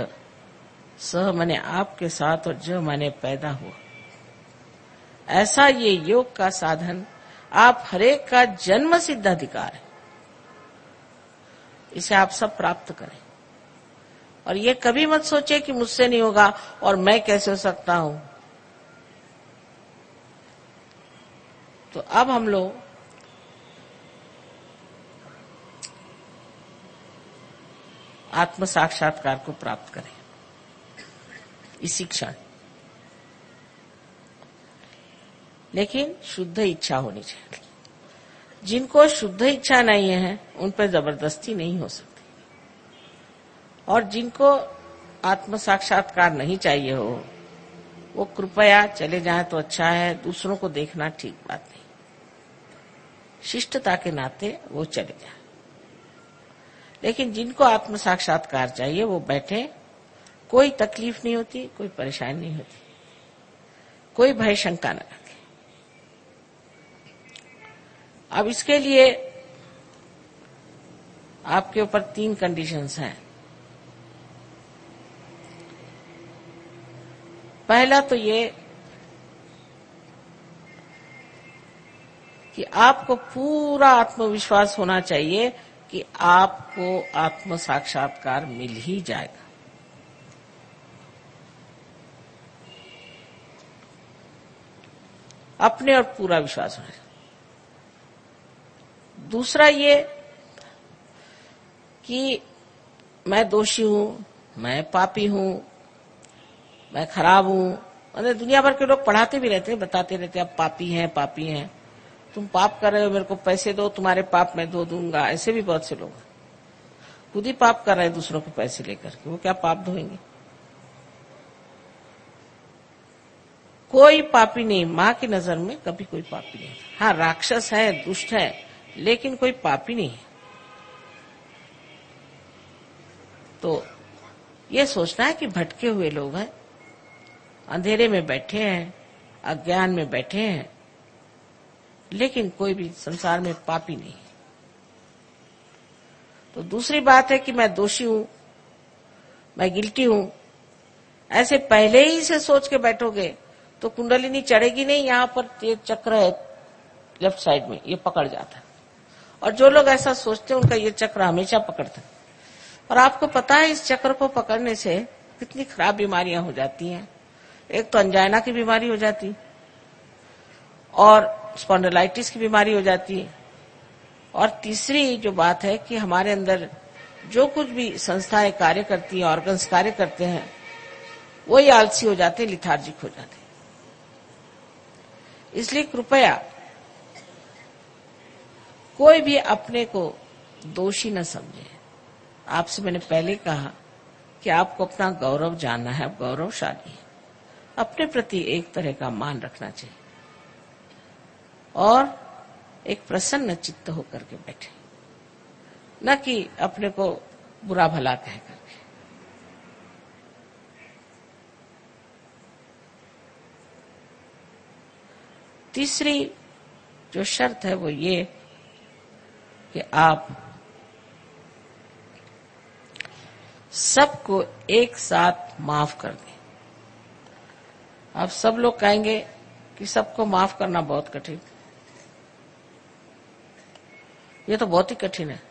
सह माने आपके साथ और ज माने पैदा हुआ। ऐसा ये योग का साधन आप हरेक का जन्म सिद्ध अधिकार है, इसे आप सब प्राप्त करें। और ये कभी मत सोचे कि मुझसे नहीं होगा और मैं कैसे हो सकता हूं। तो अब हम लोग आत्म साक्षात्कार को प्राप्त करें इसी क्षण, लेकिन शुद्ध इच्छा होनी चाहिए। जिनको शुद्ध इच्छा नहीं है उन पर जबरदस्ती नहीं हो सकती, और जिनको आत्म साक्षात्कार नहीं चाहिए हो वो कृपया चले जाएं तो अच्छा है, दूसरों को देखना ठीक बात नहीं, शिष्टता के नाते वो चले जाएं। लेकिन जिनको आत्म साक्षात्कार चाहिए वो बैठे, कोई तकलीफ नहीं होती, कोई परेशानी नहीं होती, कोई भय शंका न रखे। अब इसके लिए आपके ऊपर तीन कंडीशंस हैं। पहला तो ये कि आपको पूरा आत्मविश्वास होना चाहिए कि आपको आत्म साक्षात्कार मिल ही जाएगा। अपने और पूरा विश्वास होना चाहिए। दूसरा ये कि मैं दोषी हूं, मैं पापी हूं, मैं खराब हूं, मतलब दुनिया भर के लोग पढ़ाते भी रहते हैं, बताते रहते हैं आप पापी हैं, पापी हैं, तुम पाप कर रहे हो, मेरे को पैसे दो, तुम्हारे पाप मैं धो दूंगा। ऐसे भी बहुत से लोग खुद ही पाप कर रहे हैं दूसरों को पैसे लेकर के, वो क्या पाप धोएंगे। कोई पापी नहीं, माँ की नजर में कभी कोई पापी नहीं। हाँ राक्षस है, दुष्ट है, लेकिन कोई पापी नहीं है। तो ये सोचना है कि भटके हुए लोग हैं, अंधेरे में बैठे हैं, अज्ञान में बैठे हैं, लेकिन कोई भी संसार में पापी नहीं। तो दूसरी बात है कि मैं दोषी हूं, मैं गिल्टी हूं, ऐसे पहले ही से सोच के बैठोगे तो कुंडलिनी चढ़ेगी नहीं। यहाँ पर ये चक्र है लेफ्ट साइड में, ये पकड़ जाता है, और जो लोग ऐसा सोचते हैं उनका ये चक्र हमेशा पकड़ता है। और आपको पता है इस चक्र को पकड़ने से कितनी खराब बीमारियां हो जाती हैं। एक तो अंजाइना की बीमारी हो जाती, और स्पॉन्डिलाइटिस की बीमारी हो जाती है। और तीसरी जो बात है कि हमारे अंदर जो कुछ भी संस्थाएं कार्य करती है, ऑर्गन्स कार्य करते हैं, वही आलसी हो जाते, लिथार्जिक हो जाते। इसलिए कृपया कोई भी अपने को दोषी न समझे, आपसे मैंने पहले कहा कि आपको अपना गौरव जानना है, आप गौरवशाली हैं, अपने प्रति एक तरह का मान रखना चाहिए और एक प्रसन्न चित्त होकर के बैठे, न कि अपने को बुरा भला कह करके। तीसरी जो शर्त है वो ये कि आप सबको एक साथ माफ कर दें। आप सब लोग कहेंगे कि सबको माफ करना बहुत कठिन, ये तो बहुत ही कठिन है।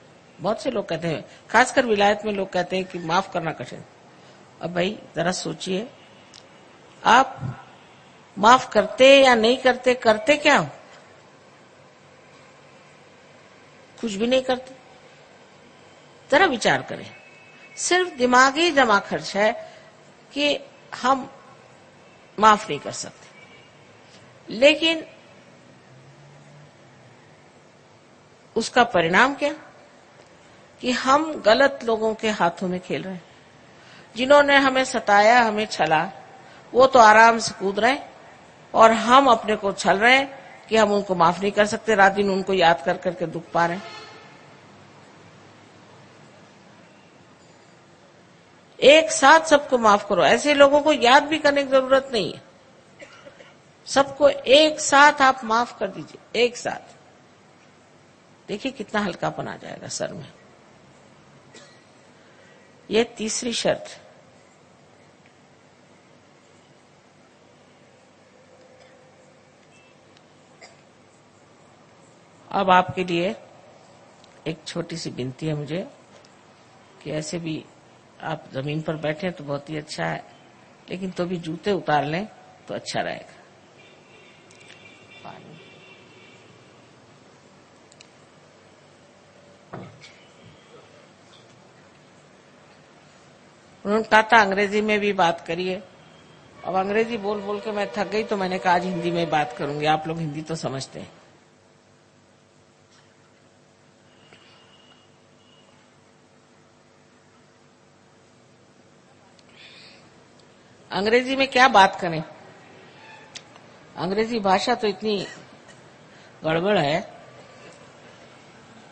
बहुत से लोग कहते हैं, खासकर विलायत में लोग कहते हैं कि माफ करना कठिन। अब भाई जरा सोचिए, आप माफ करते या नहीं करते, करते क्या हो? कुछ भी नहीं करते। जरा विचार करें, सिर्फ दिमागी जमा खर्च है कि हम माफ नहीं कर सकते, लेकिन उसका परिणाम क्या कि हम गलत लोगों के हाथों में खेल रहे हैं। जिन्होंने हमें सताया, हमें छला, वो तो आराम से कूद रहे हैं और हम अपने को छल रहे हैं कि हम उनको माफ नहीं कर सकते, रात दिन उनको याद कर करके दुख पा रहे हैं। एक साथ सबको माफ करो, ऐसे लोगों को याद भी करने की जरूरत नहीं है। सबको एक साथ आप माफ कर दीजिए, एक साथ। देखिए कितना हल्कापन आ जाएगा सर में। ये तीसरी शर्त। अब आपके लिए एक छोटी सी विनती है मुझे कि ऐसे भी आप जमीन पर बैठे तो बहुत ही अच्छा है, लेकिन तो भी जूते उतार लें तो अच्छा रहेगा। पानी। उन्होंने कहा था अंग्रेजी में भी बात करिए। अब अंग्रेजी बोल बोल के मैं थक गई, तो मैंने कहा आज हिंदी में बात करूंगी, आप लोग हिंदी तो समझते हैं। अंग्रेजी में क्या बात करें, अंग्रेजी भाषा तो इतनी गड़बड़ है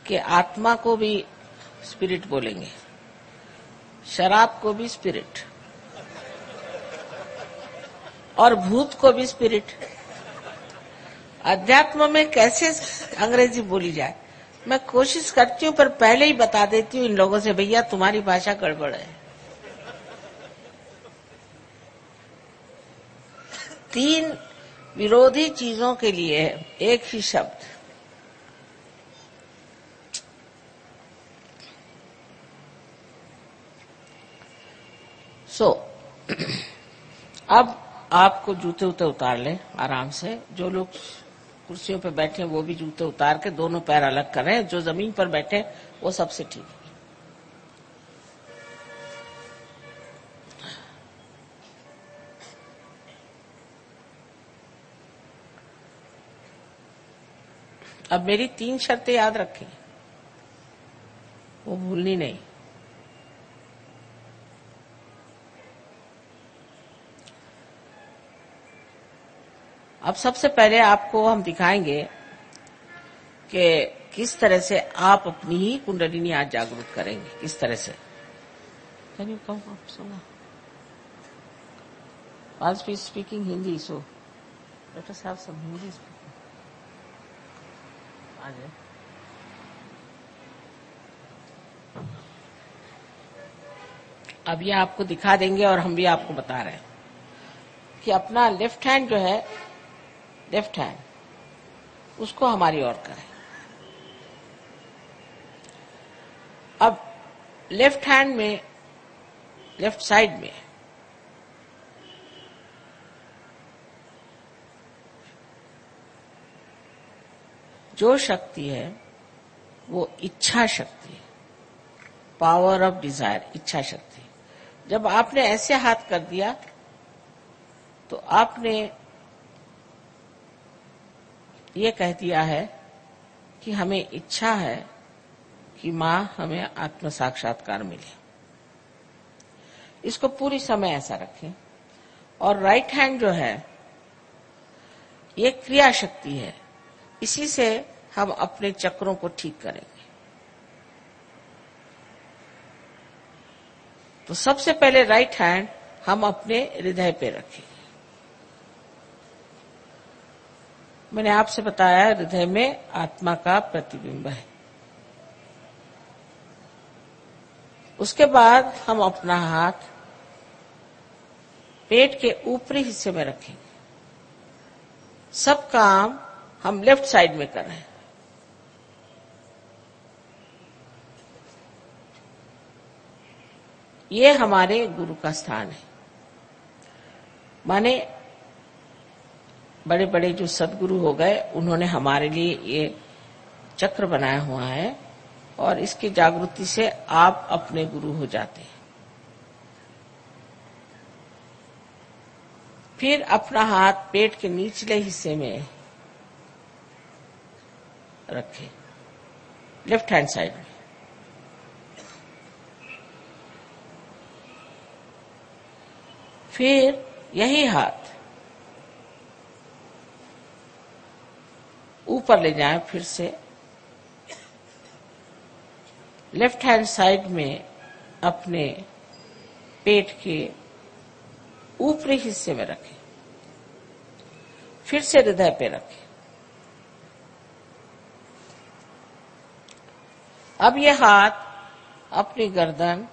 कि आत्मा को भी स्पिरिट बोलेंगे, शराब को भी स्पिरिट और भूत को भी स्पिरिट। अध्यात्म में कैसे अंग्रेजी बोली जाए, मैं कोशिश करती हूँ, पर पहले ही बता देती हूँ इन लोगों से, भैया तुम्हारी भाषा गड़बड़ है। तीन विरोधी चीजों के लिए एक ही शब्द। सो so, अब आपको जूते उते उतार लें आराम से। जो लोग कुर्सियों पे बैठे वो भी जूते उतार के दोनों पैर अलग करें। जो जमीन पर बैठे वो सबसे ठीक है। अब मेरी तीन शर्तें याद रखें, वो भूलनी नहीं। अब सबसे पहले आपको हम दिखाएंगे कि किस तरह से आप अपनी ही कुंडलिनी आज जागरूक करेंगे, किस तरह से। Can you come up Sona? आज we speaking Hindi, so let us have some Hindi. अब ये आपको दिखा देंगे और हम भी आपको बता रहे हैं कि अपना लेफ्ट हैंड जो है, लेफ्ट हैंड उसको हमारी ओर करें। अब लेफ्ट हैंड में, लेफ्ट साइड में जो शक्ति है वो इच्छा शक्ति है, पावर ऑफ डिजायर, इच्छा शक्ति। जब आपने ऐसे हाथ कर दिया तो आपने ये कह दिया है कि हमें इच्छा है कि माँ हमें आत्म साक्षात्कार मिले। इसको पूरी समय ऐसा रखें। और राइट हैंड जो है ये क्रिया शक्ति है, इसी से हम अपने चक्रों को ठीक करेंगे। तो सबसे पहले राइट हैंड हम अपने हृदय पे रखें। मैंने आपसे बताया हृदय में आत्मा का प्रतिबिंब है। उसके बाद हम अपना हाथ पेट के ऊपरी हिस्से में रखेंगे। सब काम हम लेफ्ट साइड में कर रहे हैं। ये हमारे गुरु का स्थान है। माने बड़े बड़े जो सदगुरु हो गए उन्होंने हमारे लिए ये चक्र बनाया हुआ है और इसकी जागृति से आप अपने गुरु हो जाते हैं। फिर अपना हाथ पेट के निचले हिस्से में रखें, लेफ्ट हैंड साइड में। फिर यही हाथ ऊपर ले जाएं, फिर से लेफ्ट हैंड साइड में अपने पेट के ऊपरी हिस्से में रखें, फिर से हृदय पे रखें। अब ये हाथ अपनी गर्दन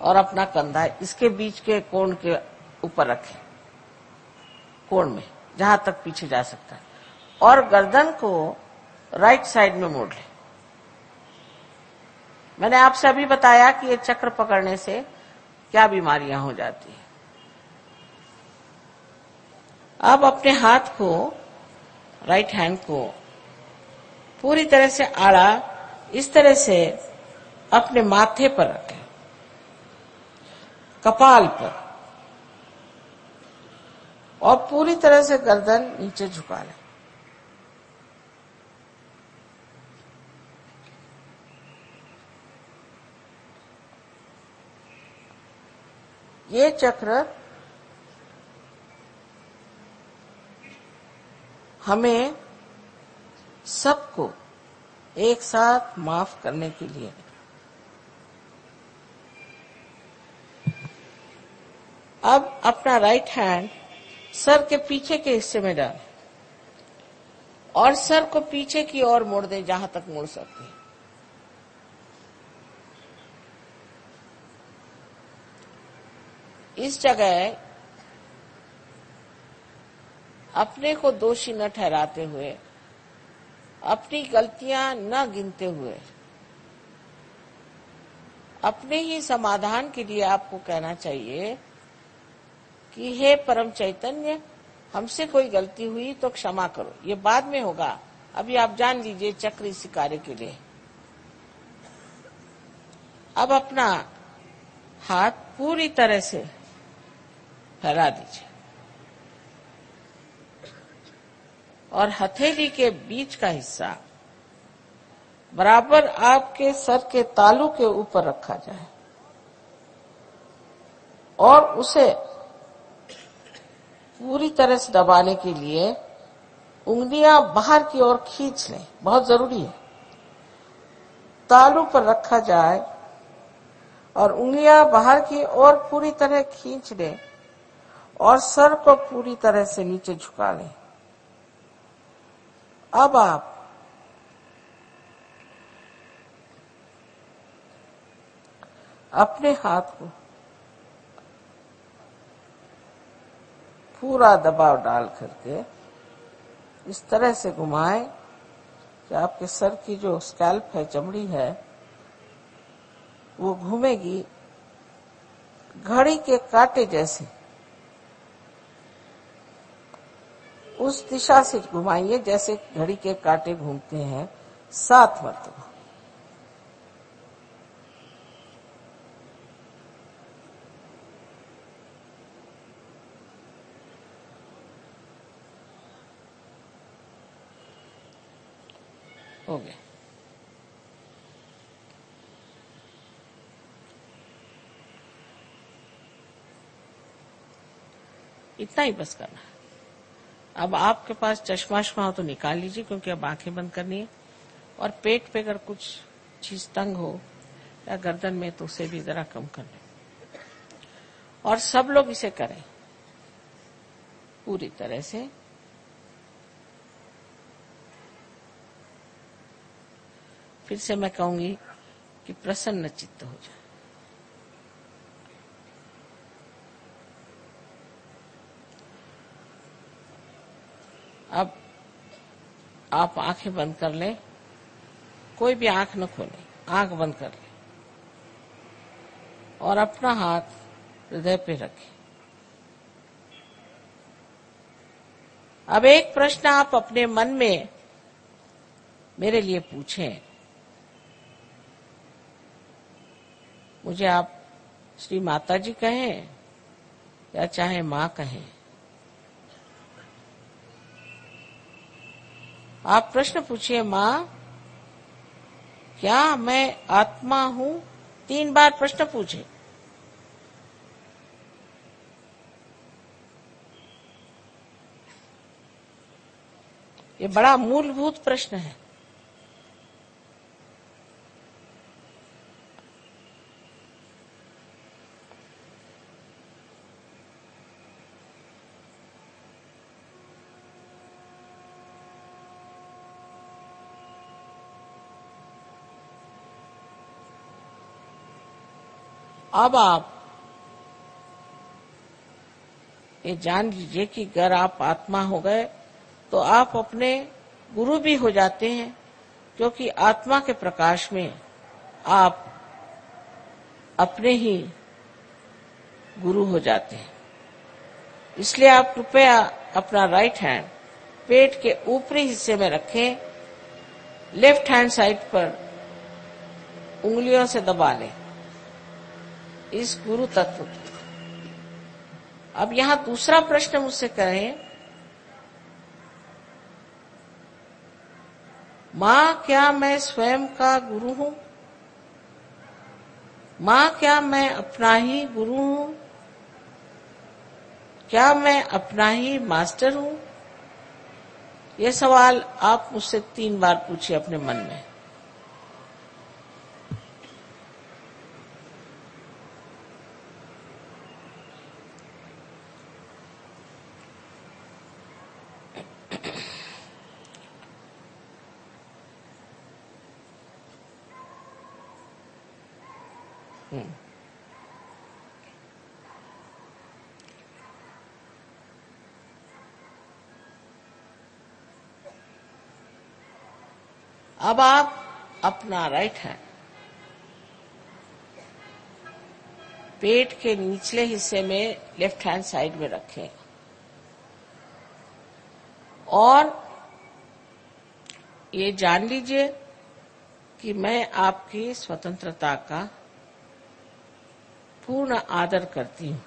और अपना कंधा इसके बीच के कोण के ऊपर रखें, कोण में जहां तक पीछे जा सकता है, और गर्दन को राइट साइड में मोड़ लें। मैंने आपसे अभी बताया कि ये चक्र पकड़ने से क्या बीमारियां हो जाती हैं। अब अपने हाथ को, राइट हैंड को पूरी तरह से आड़ा इस तरह से अपने माथे पर रखें, कपाल पर, और पूरी तरह से गर्दन नीचे झुका लें। ये चक्र हमें सबको एक साथ माफ करने के लिए, अब अपना राइट हैंड सर के पीछे के हिस्से में डालें और सर को पीछे की ओर मोड़ दें जहां तक मोड़ सकते हैं। इस जगह अपने को दोषी न ठहराते हुए, अपनी गलतियां न गिनते हुए, अपने ही समाधान के लिए आपको कहना चाहिए कि हे परम चैतन्य, हमसे कोई गलती हुई तो क्षमा करो। ये बाद में होगा, अभी आप जान लीजिए चक्र इसी कार्य के लिए। अब अपना हाथ पूरी तरह से फैला दीजिए और हथेली के बीच का हिस्सा बराबर आपके सर के तालू के ऊपर रखा जाए और उसे पूरी तरह से दबाने के लिए उंगलियां बाहर की ओर खींच लें, बहुत जरूरी है। तालू पर रखा जाए और उंगलियां बाहर की ओर पूरी तरह खींच लें और सर को पूरी तरह से नीचे झुका लें। अब आप अपने हाथ को पूरा दबाव डाल करके इस तरह से घुमाएं कि आपके सर की जो स्कैल्प है, चमड़ी है, वो घूमेगी घड़ी के कांटे जैसे। उस दिशा से घुमाइए जैसे घड़ी के कांटे घूमते हैं, सात मरतबा। हो गया। इतना ही बस करना। अब आपके पास चश्मा शमा हो तो निकाल लीजिए, क्योंकि अब आंखें बंद करनी है। और पेट पे अगर कुछ चीज तंग हो या गर्दन में तो उसे भी जरा कम कर लें। और सब लोग इसे करें पूरी तरह से। फिर से मैं कहूंगी कि प्रसन्न चित्त हो जाए। अब आप आंखें बंद कर लें, कोई भी आंख न खोले, आंख बंद कर लें और अपना हाथ हृदय पे रखें। अब एक प्रश्न आप अपने मन में मेरे लिए पूछें। मुझे आप श्री माताजी कहें या चाहे माँ कहें, आप प्रश्न पूछिए, माँ क्या मैं आत्मा हूं? तीन बार प्रश्न पूछे। ये बड़ा मूलभूत प्रश्न है। अब आप ये जान लीजिए कि अगर आप आत्मा हो गए तो आप अपने गुरु भी हो जाते हैं, क्योंकि आत्मा के प्रकाश में आप अपने ही गुरु हो जाते हैं। इसलिए आप कृपया अपना राइट हैंड पेट के ऊपरी हिस्से में रखें, लेफ्ट हैंड साइड पर उंगलियों से दबा लें इस गुरु तत्व को। अब यहां दूसरा प्रश्न मुझसे करें, माँ क्या मैं स्वयं का गुरु हूं? माँ क्या मैं अपना ही गुरु हूं? क्या मैं अपना ही मास्टर हूं? यह सवाल आप मुझसे तीन बार पूछिए अपने मन में। अब आप अपना राइट हैंड पेट के निचले हिस्से में लेफ्ट हैंड साइड में रखें और ये जान लीजिए कि मैं आपकी स्वतंत्रता का पूर्ण आदर करती हूं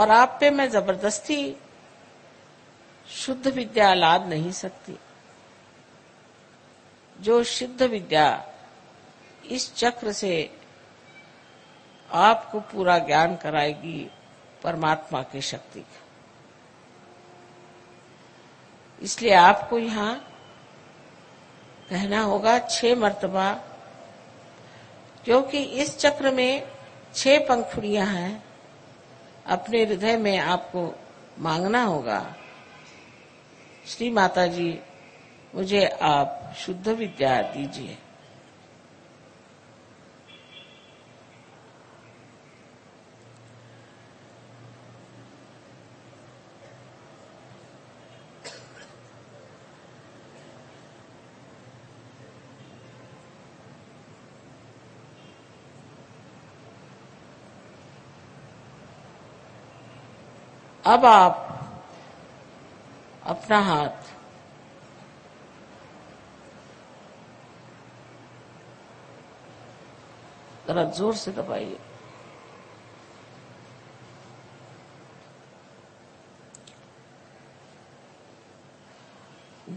और आप पे मैं जबरदस्ती शुद्ध विद्या लाद नहीं सकती। जो शुद्ध विद्या इस चक्र से आपको पूरा ज्ञान कराएगी परमात्मा की शक्ति का, इसलिए आपको यहाँ कहना होगा छह मर्तबा, क्योंकि इस चक्र में छह पंखुड़ियां हैं। अपने हृदय में आपको मांगना होगा, श्री माताजी मुझे आप शुद्ध विद्या दीजिए। अब आप अपना हाथ जरा जोर से दबाइए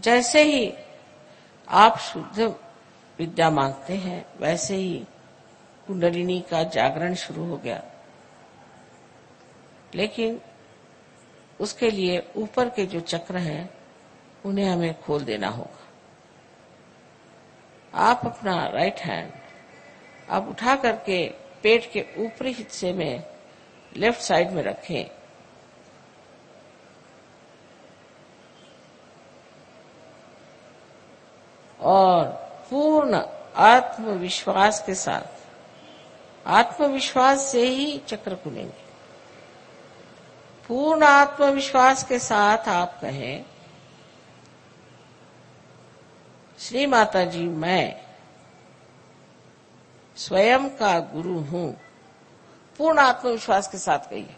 जैसे ही आप शुद्ध विद्या मांगते हैं, वैसे ही कुंडलिनी का जागरण शुरू हो गया। लेकिन उसके लिए ऊपर के जो चक्र हैं, उन्हें हमें खोल देना होगा। आप अपना राइट हैंड आप उठा करके पेट के ऊपरी हिस्से में लेफ्ट साइड में रखें। और पूर्ण आत्मविश्वास के साथ, आत्मविश्वास से ही चक्र खुलेंगे। पूर्ण आत्मविश्वास के साथ आप कहें, श्री माताजी, मैं स्वयं का गुरु हूं। पूर्ण आत्मविश्वास के साथ कहिए।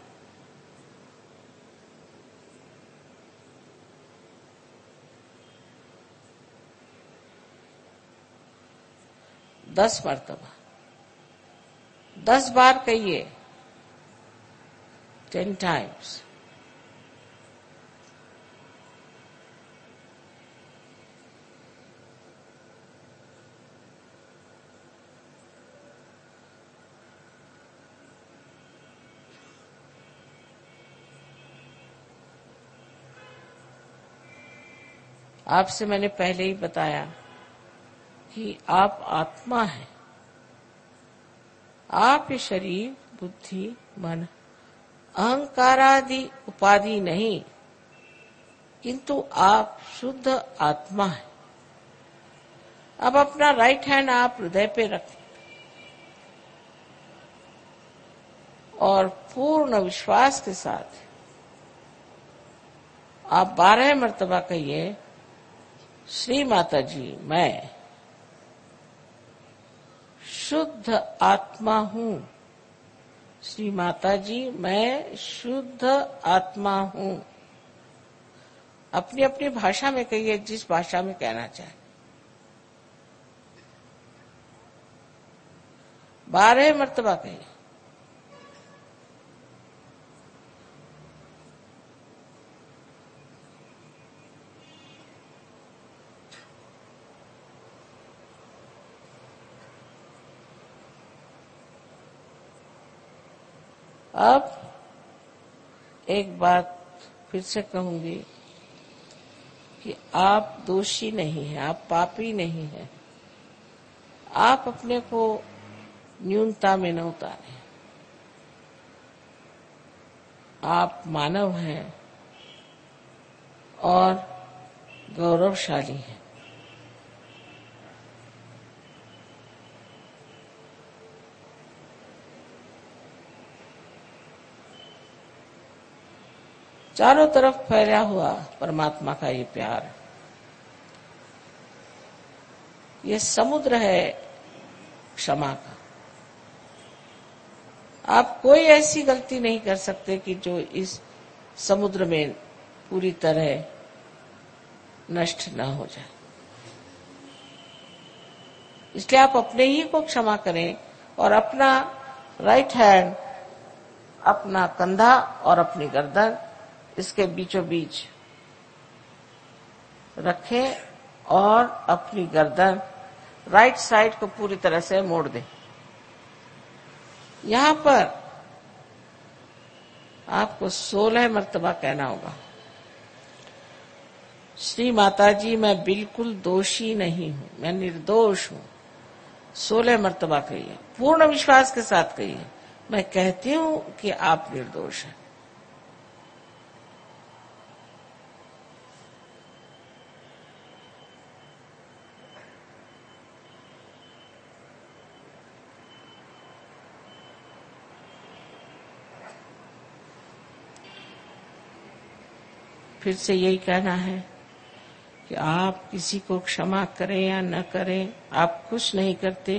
दस मरतबा दस बार कहिए, टेन टाइम्स। आपसे मैंने पहले ही बताया कि आप आत्मा हैं। आप ये शरीर, बुद्धि, मन, अहंकार आदि उपाधि नहीं, किंतु आप शुद्ध आत्मा हैं। अब अपना राइट हैंड आप हृदय पे रखें और पूर्ण विश्वास के साथ आप बारह मर्तबा कहिए, श्री माताजी, मैं शुद्ध आत्मा हूँ। श्री माताजी, मैं शुद्ध आत्मा हूँ। अपनी अपनी भाषा में कहिए, जिस भाषा में कहना चाहे। बारह मर्तबा कहिए। अब एक बात फिर से कहूंगी कि आप दोषी नहीं हैं, आप पापी नहीं हैं। आप अपने को न्यूनता में न उतारें। आप मानव हैं और गौरवशाली हैं। चारों तरफ फैला हुआ परमात्मा का ये प्यार, ये समुद्र है क्षमा का। आप कोई ऐसी गलती नहीं कर सकते कि जो इस समुद्र में पूरी तरह नष्ट न हो जाए। इसलिए आप अपने ही को क्षमा करें और अपना राइट हैंड, अपना कंधा और अपनी गर्दन इसके बीचों बीच रखें और अपनी गर्दन राइट साइड को पूरी तरह से मोड़ दें। यहां पर आपको सोलह मर्तबा कहना होगा, श्री माताजी, मैं बिल्कुल दोषी नहीं हूं, मैं निर्दोष हूं। सोलह मर्तबा कहिए, पूर्ण विश्वास के साथ कहिए, मैं कहती हूं कि आप निर्दोष हैं। फिर से यही कहना है कि आप किसी को क्षमा करें या न करें, आप कुछ नहीं करते,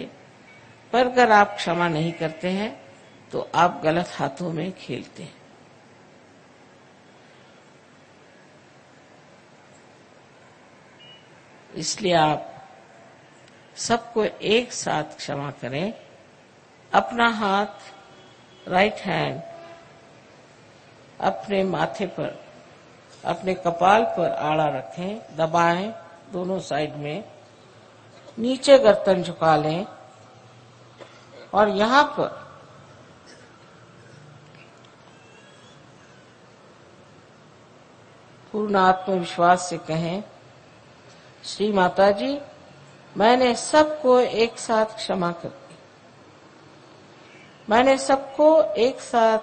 पर अगर आप क्षमा नहीं करते हैं तो आप गलत हाथों में खेलते हैं। इसलिए आप सबको एक साथ क्षमा करें। अपना हाथ, राइट हैंड, अपने माथे पर, अपने कपाल पर आड़ा रखें, दबाएं दोनों साइड में, नीचे गर्दन झुका लें और यहाँ पर पूर्ण आत्मविश्वास से कहें, श्री माता जी मैंने सबको एक साथ क्षमा कर दी, मैंने सबको एक साथ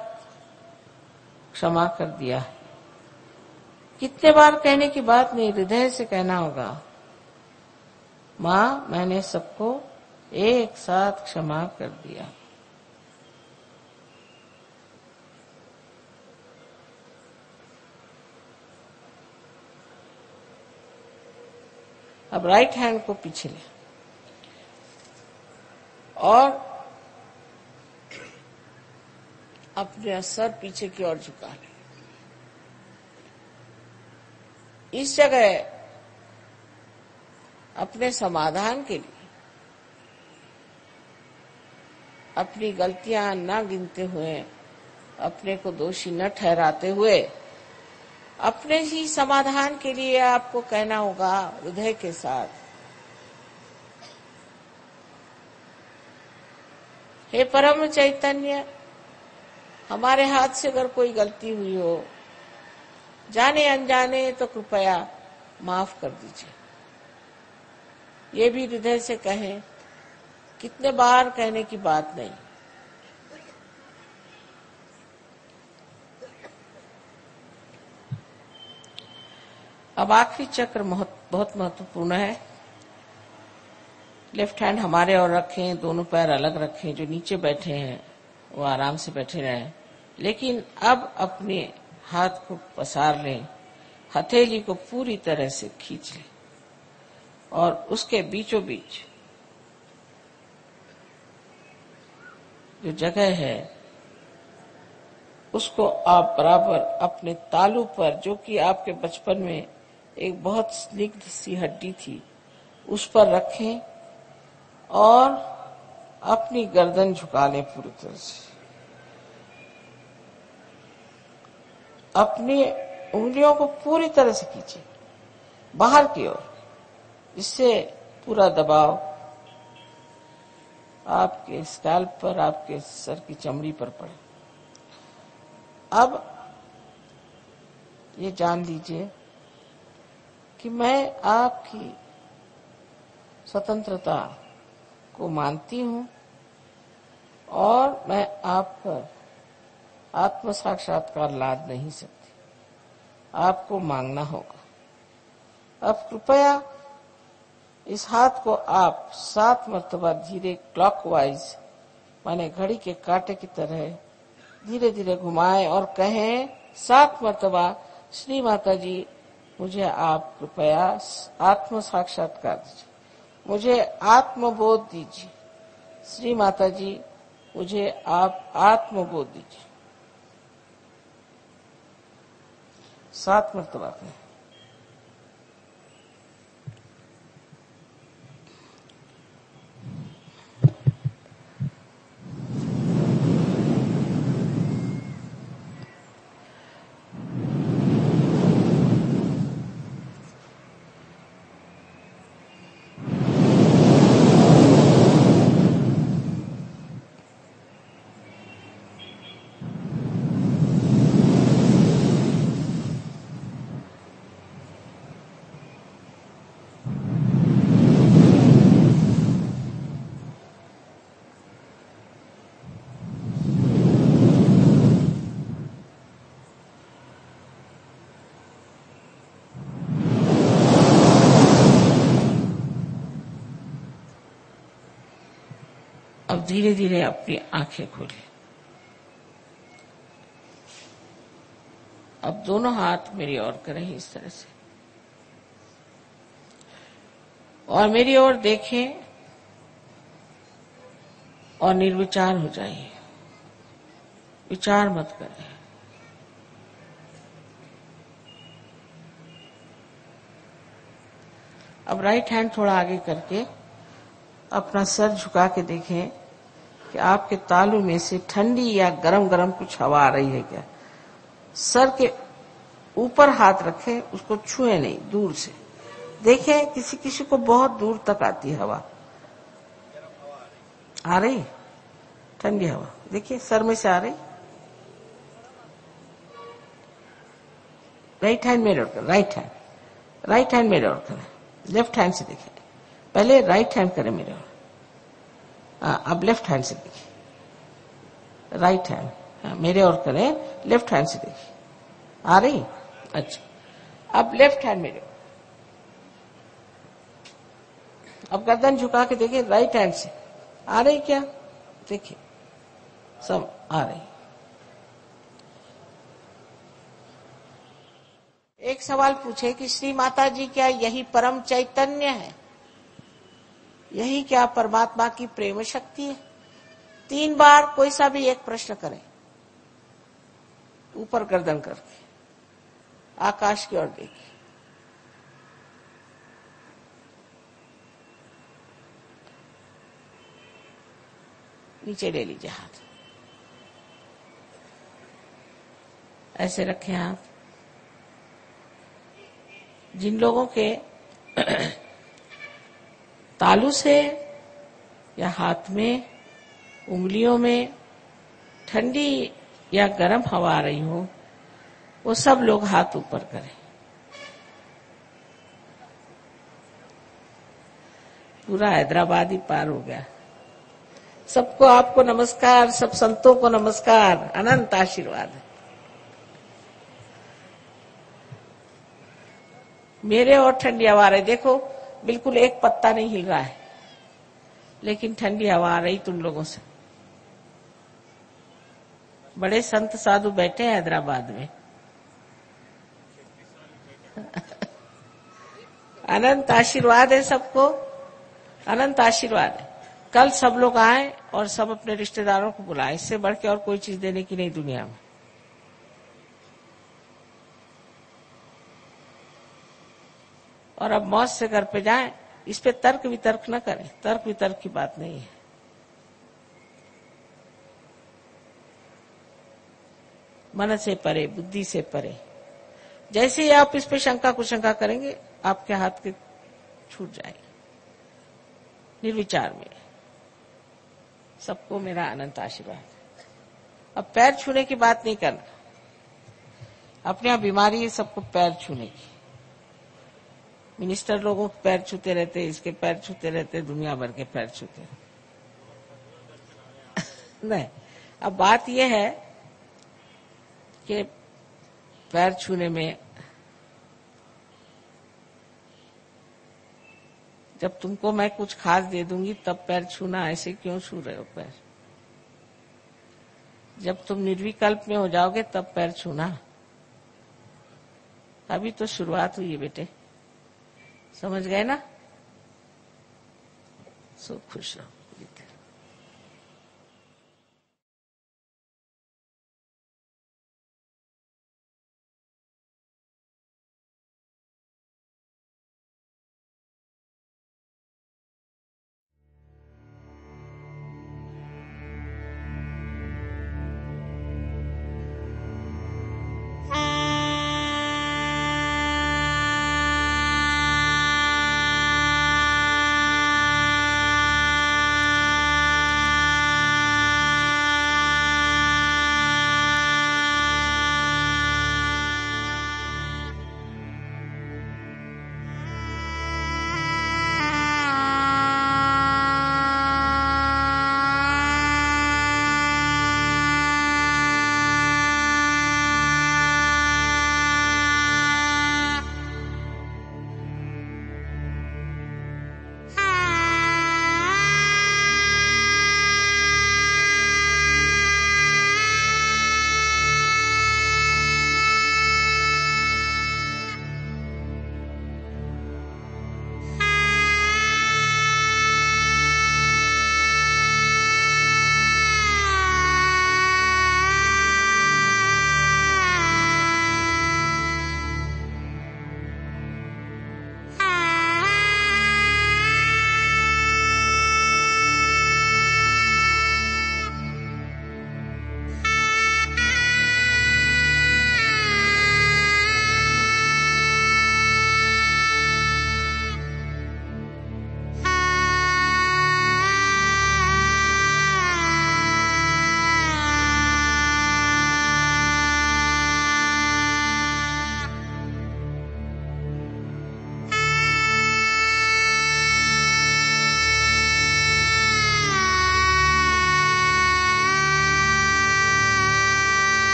क्षमा कर दिया है। कितने बार कहने की बात नहीं, हृदय से कहना होगा, माँ मैंने सबको एक साथ क्षमा कर दिया। अब राइट हैंड को पीछे ले और अपने सर पीछे की ओर झुका ले। इस जगह अपने समाधान के लिए अपनी गलतियां ना गिनते हुए, अपने को दोषी न ठहराते हुए, अपने ही समाधान के लिए आपको कहना होगा हृदय के साथ, हे परम चैतन्य हमारे हाथ से अगर कोई गलती हुई हो जाने अनजाने तो कृपया माफ कर दीजिए। ये भी हृदय से कहें, कितने बार कहने की बात नहीं। अब आखिरी चक्र बहुत महत्वपूर्ण है। लेफ्ट हैंड हमारे और रखें, दोनों पैर अलग रखें, जो नीचे बैठे हैं वो आराम से बैठे रहें, लेकिन अब अपने हाथ को पसार लें, हथेली को पूरी तरह से खींच लें और उसके बीचों बीच जो जगह है उसको आप बराबर अपने तालू पर, जो कि आपके बचपन में एक बहुत स्निग्ध सी हड्डी थी, उस पर रखें और अपनी गर्दन झुका लें पूरी तरह से। अपनी उंगलियों को पूरी तरह से खींचे बाहर की ओर, इससे पूरा दबाव आपके स्कैल्प पर, आपके सर की चमड़ी पर पड़े। अब ये जान लीजिए कि मैं आपकी स्वतंत्रता को मानती हूँ और मैं आप पर आत्म साक्षात्कार लाद नहीं सकती, आपको मांगना होगा। अब कृपया इस हाथ को आप सात मर्तबा धीरे क्लॉकवाइज माने घड़ी के कांटे की तरह धीरे धीरे घुमाएं और कहें सात मर्तबा, श्री माता जी मुझे आप कृपया आत्म साक्षात्कार दीजिए, मुझे आत्मबोध दीजिए, श्री माता जी मुझे आप आत्मबोध दीजिए। सात मर्तबा कहें। धीरे धीरे अपनी आंखें खोलें। अब दोनों हाथ मेरी ओर करें इस तरह से और मेरी ओर देखें और निर्विचार हो जाइए, विचार मत करें। अब राइट हैंड थोड़ा आगे करके अपना सर झुका के देखें कि आपके तालू में से ठंडी या गरम गरम कुछ हवा आ रही है क्या। सर के ऊपर हाथ रखें, उसको छुए नहीं, दूर से देखें। किसी किसी को बहुत दूर तक आती है हवा, आ रही ठंडी हवा, देखिए सर में से आ रही। राइट हैंड में डॉट करें, राइट हैंड राइट हैंड में डॉट करें, लेफ्ट हैंड से देखें, पहले राइट हैंड करें मेरे और, अब लेफ्ट हैंड से देखें, राइट हैंड मेरे और करें, लेफ्ट हैंड से देखें, आ रही? अच्छा, अब लेफ्ट हैंड मेरे और, अब गर्दन झुका के देखें राइट हैंड से, आ रही क्या? देखिए सब आ रही। एक सवाल पूछे कि श्री माता जी क्या यही परम चैतन्य है? यही क्या परमात्मा की प्रेम शक्ति है? तीन बार कोई सा भी एक प्रश्न करें, ऊपर गर्दन करके आकाश की ओर देखिए। नीचे ले लीजिए हाथ, ऐसे रखें हाथ। जिन लोगों के तालू से या हाथ में, उंगलियों में ठंडी या गर्म हवा आ रही हो, वो सब लोग हाथ ऊपर करें। पूरा हैदराबाद ही पार हो गया। सबको आपको नमस्कार, सब संतों को नमस्कार, अनंत आशीर्वाद है। मेरे और ठंडी हवा आ रही, देखो बिल्कुल एक पत्ता नहीं हिल रहा है, लेकिन ठंडी हवा आ रही तुम लोगों से। बड़े संत साधु बैठे हैं हैदराबाद में। अनंत आशीर्वाद है सबको, अनंत आशीर्वाद है। कल सब लोग आए और सब अपने रिश्तेदारों को बुलाए, इससे बढ़ के और कोई चीज देने की नहीं दुनिया में। और अब मौज से घर पे जाएं, इस पे तर्क वितर्क न करें, तर्क वितर्क की बात नहीं है। मन से परे, बुद्धि से परे। जैसे ही आप इस पे शंका कुशंका करेंगे, आपके हाथ के छूट जाएंगे। निर्विचार में सबको मेरा अनंत आशीर्वाद। अब पैर छूने की बात नहीं करना, अपने यहाँ बीमारी है सबको पैर छूने की। मिनिस्टर लोगों के पैर छूते रहते, इसके पैर छूते रहते, दुनिया भर के पैर छूते रहते। नहीं, अब बात यह है कि पैर छूने में जब तुमको मैं कुछ खास दे दूंगी तब पैर छूना, ऐसे क्यों छू रहे हो पैर? जब तुम निर्विकल्प में हो जाओगे तब पैर छूना। अभी तो शुरुआत हुई है बेटे, समझ गए ना? सो खुश रहो।